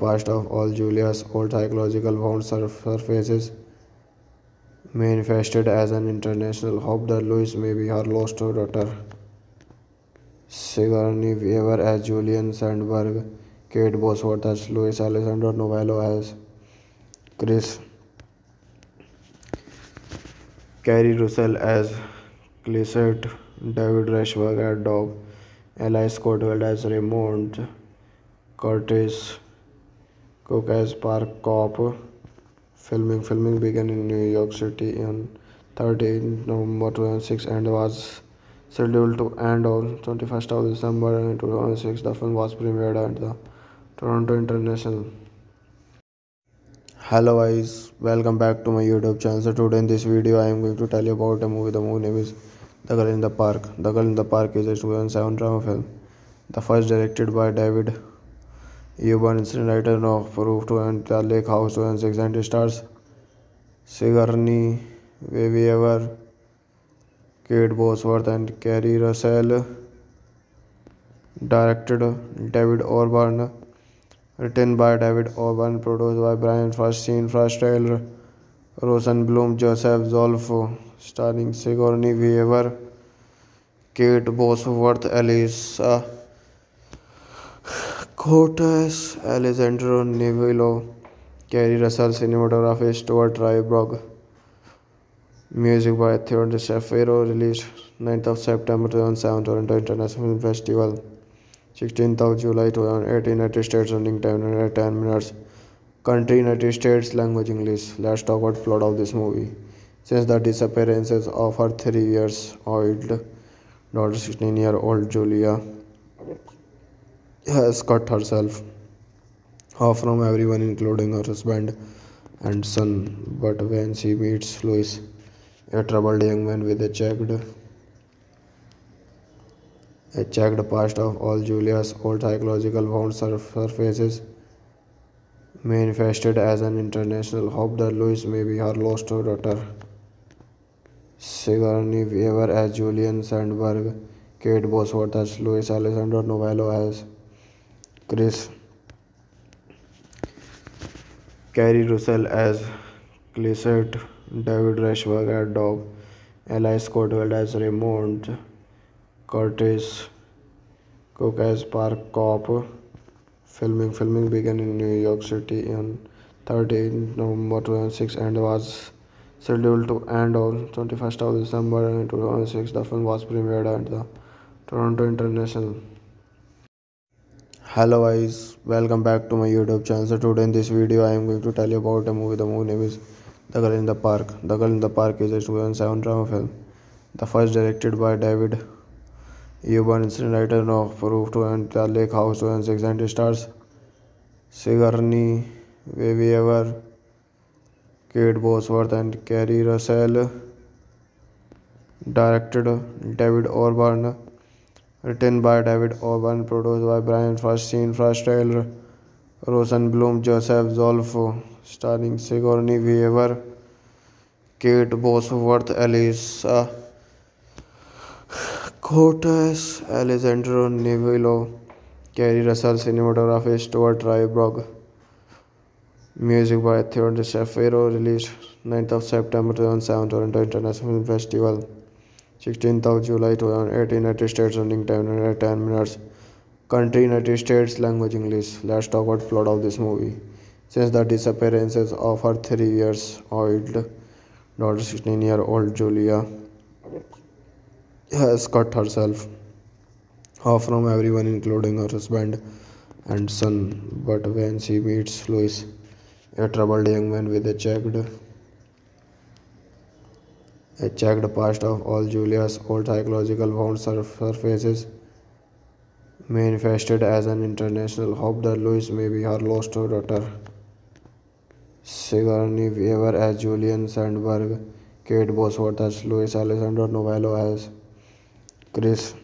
past, of all Julia's old psychological wounds surfaces, manifested as an international hope that Louis may be her lost daughter. Sigourney Weaver as Julian Sandberg, Kate Bosworth as Louis, Alessandro Nivola as Chris, Keri Russell as Clisette, David Auburn as Doc, Eli Scottwell as Raymond, Curtis Cook as Park Cop. Filming began in New York City on 13 November 2006 and was scheduled to end on 21st of December 2006. The film was premiered at the Toronto International. Hello guys, welcome back to my YouTube channel. So today in this video I am going to tell you about a movie. The movie name is The Girl in the Park. The Girl in the Park is a 2007 drama film. The first directed by David Auburn, screenwriter of Proof and The Lake House 2006, and stars Sigourney Weaver, Kate Bosworth and Keri Russell. Directed David Auburn. Written by David Auburn, produced by Brian Feinstein, Frastel, Rosenblum, Joseph Zolfo, starring Sigourney Weaver, Kate Bosworth, Elisa Cortez, Alessandro Nivola, Keri Russell, cinematography Stuart Dryburgh, music by Theodore Shapiro, released 9th of September 2007, Toronto International Film Festival. 16th of July 2008, United States. Running time 10 minutes. Country United States. Language English. Let's talk about plot of this movie. Since the disappearances of her 3-year-old daughter, 16-year-old Julia has cut herself off from everyone, including her husband and son. But when she meets Louis, a troubled young man with a checked past of all, Julia's old psychological wound surfaces, manifested as an international hope that Louis may be her lost daughter. Sigourney Weaver as Julian Sandberg, Kate Bosworth as Louis, Alessandro Nivola as Chris, Keri Russell as Clisette, David Auburn as Doc, Eli Scottwell as Raymond, Curtis Cook as Park Cop. Filming began in New York City on 13 November 2006 and was scheduled to end on 21st of December 2006. The film was premiered at the Toronto International. Hello guys, welcome back to my YouTube channel. So today in this video I am going to tell you about a movie. The movie name is The Girl in the Park. The Girl in the Park is a 2007 drama film. The first directed by David Auburn, screenwriter of Proof and The Lake House 2006, and stars Sigourney Weaver, Kate Bosworth and Keri Russell. Directed David Auburn. Written by David Auburn, produced by Brian Feinstein, Frastel, Rosenblum, Joseph Zolfo, starring Sigourney Weaver, Kate Bosworth, Elisa Cortez, Alessandro Nivola, Keri Russell, cinematography Stuart Dryburgh, music by Theodore Shapiro, released 9th of September 2007, Toronto International Film Festival. 16th of July 2008, United States. Running time 10 minutes. Country United States. Language English. Let's talk about plot of this movie. Since the disappearances of her 3-year-old daughter, 16-year-old Julia has cut herself off from everyone, including her husband and son. But when she meets Louis, a troubled young man with a checked past of all, Julia's old psychological wound surfaces, manifested as an international hope that Louis may be her lost daughter. Sigourney Weaver as Julian Sandberg, Kate Bosworth as Louis, Alessandro Nivola as Chris,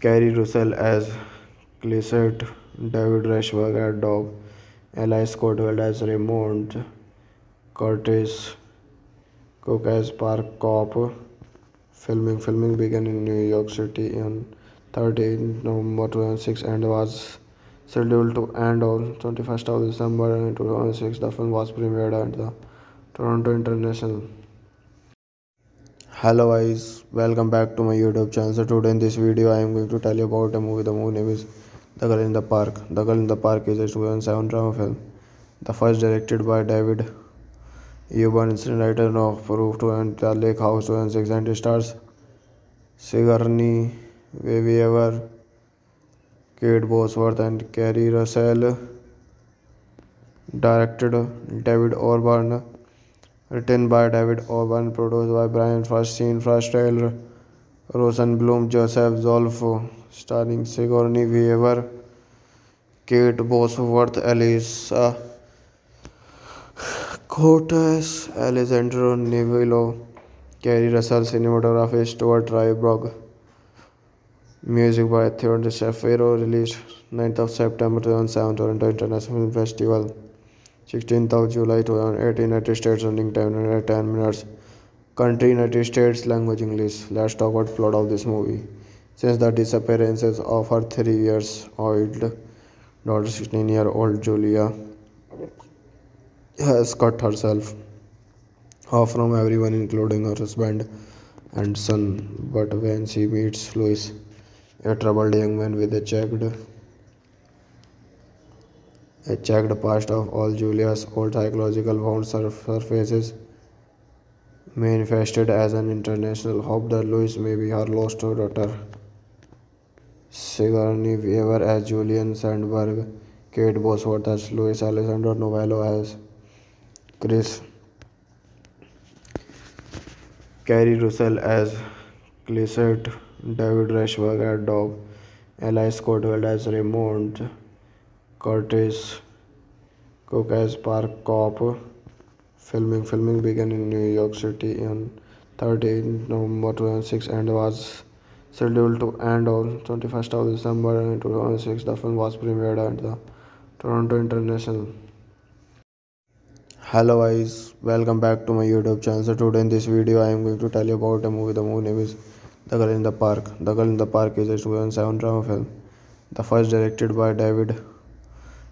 Keri Russell as Clisette, David Auburn as Doc, Eli Scottwell as Raymond, Curtis Cook as Park Cop. Filming began in New York City on 13 November 2006 and was scheduled to end on 21st of December 2006. The film was premiered at the Toronto International. Hello guys, welcome back to my YouTube channel. So today in this video I am going to tell you about a movie. The movie name is The Girl in the Park. The Girl in the Park is a 2007 drama film. The first directed by David Auburn, screenwriter of Proof to and The Lake House 2006, and stars Sigourney Weaver, Kate Bosworth and Keri Russell. Directed David Auburn. Written by David Auburn, produced by Brian Feinstein, Taylor Rosenblum, Joseph Zolfo, starring Sigourney Weaver, Kate Bosworth, Elisa Cortez, Alessandro Nivola, Keri Russell, cinematography Stuart Dryburgh, music by Theodore Shapiro, released 9th of September 2007, Toronto International Film Festival. 16th of July 2018, United States. Running time 10 minutes. Country United States. Language English. Let's talk about plot of this movie. Since the disappearances of her 3-year-old daughter, 16-year-old Julia has cut herself off from everyone, including her husband and son. But when she meets Louis, a troubled young man with a checked past of all, Julia's old psychological wound surfaces, manifested as an international hope that Louis may be her lost daughter. Sigourney Weaver as Julian Sandberg, Kate Bosworth as Louis, Alessandro Nivola as Chris, Keri Russell as Clisette, David Rushberg as Dog, Eli Scottwell as Raymond, Curtis Cook as Park Cop. Filming began in New York City on 13 November 2006 and was scheduled to end on 21st of December 2006. The film was premiered at the Toronto International. Hello guys, welcome back to my YouTube channel. So today in this video I am going to tell you about a movie. The movie name is The Girl in the Park. The Girl in the Park is a 2007 drama film. The first directed by David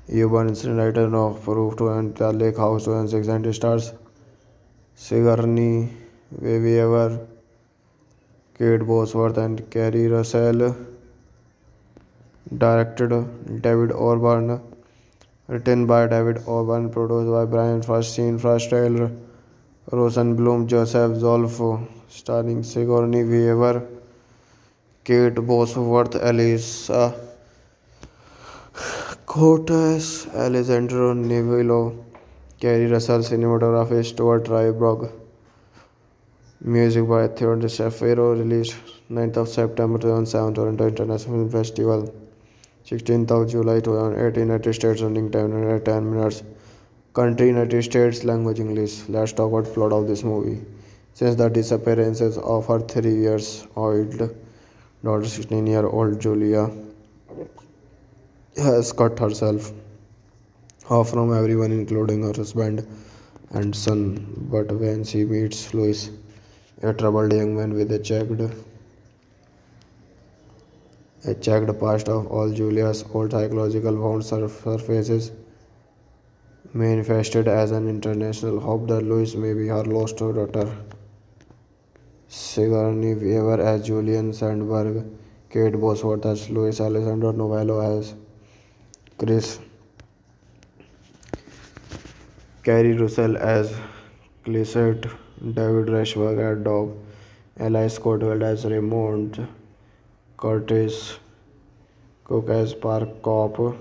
Auburn, screenwriter of Proof to and The Lake House 2006, and stars Sigourney Weaver, Kate Bosworth and Keri Russell. Directed David Auburn. Written by David Auburn. Produced by Brian Feinstein, Taylor Rosenblum, Joseph Zolfo, starring Sigourney Weaver, Kate Bosworth, Elisa Cortez, Alessandro Nivola, Keri Russell, cinematography Stuart Dryburgh, music by Theodore Shapiro, released 9th of September 2007, Toronto International Film Festival. 16th of July 2018, United States. Running time 10 minutes. Country United States. Language English. Let's talk about plot of this movie. Since the disappearances of her 3-year-old daughter, 16-year-old Julia has cut herself off from everyone, including her husband and son. But when she meets Louis, a troubled young man with a checked past of all, Julia's old psychological wound surfaces, manifested as an international hope that Louis may be her lost daughter. Sigourney Weaver as Julian Sandberg, Kate Bosworth as Louis, Alessandro Nivola as Chris, Keri Russell as Clisette, David Rushberg as Dog, Eli Scottwell as Raymond, Curtis Cook as Park Cop.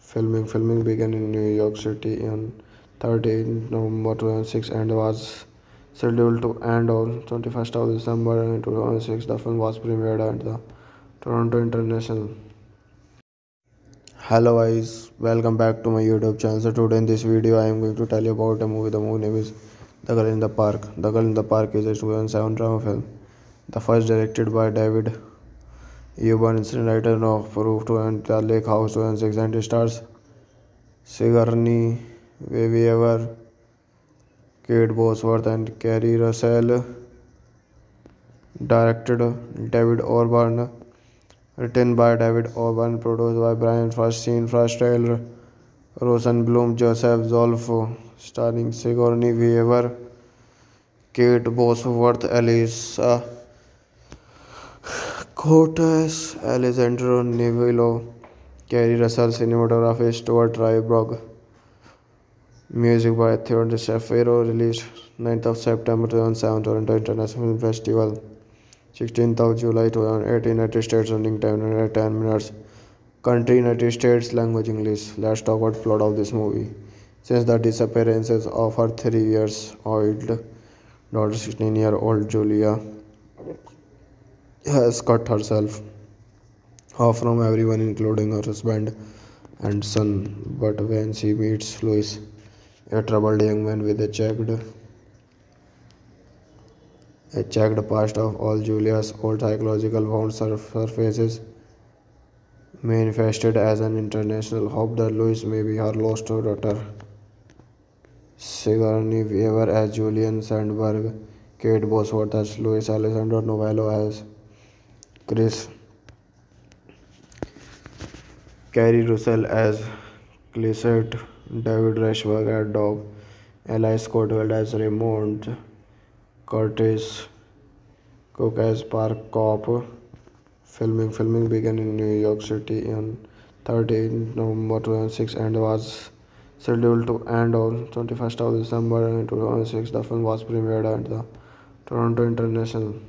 Filming began in New York City on 13 November 2006 and was scheduled to end on 21st of December 2006. The film was premiered at the Toronto International. Hello guys, welcome back to my YouTube channel. So today in this video I am going to tell you about a movie. The movie name is The Girl in the Park. The Girl in the Park is a 2007 drama film. The first directed by David Auburn, screenwriter of Proof to and The Lake House 2006, and stars Sigourney Weaver, Kate Bosworth and Keri Russell. Directed David Auburn. Written by David Auburn, produced by Brian Feinstein, Taylor Rosenblum, Joseph Zolfo, starring Sigourney Weaver, Kate Bosworth, Elisa Cortes, Alessandro Nivola, Keri Russell, cinematography Stuart Dryburgh, music by Theodore Shapiro, released 9th of September 2007, Toronto International Film Festival, 16th of July 2018, United States, running time 10 minutes, country United States, language English. Let's talk about plot of this movie. Since the disappearances of her 3-year-old daughter, 16-year-old Julia has cut herself off from everyone, including her husband and son. But when she meets Louis, a troubled young man with a checked past, of all Julia's old psychological wounds surfaces, manifested as an international hope that Louis may be her lost daughter. Sigourney Weaver as Julian Sandberg, Kate Bosworth as Louis, Alessandro Nivola as Chris, Keri Russell as Clisette, David Rushberg as Dog, Eli Scottwell as Raymond, Curtis Cook as Park Cop. Filming began in New York City on 13 November 2006 and was scheduled to end on 21st of December 2006. The film was premiered at the Toronto International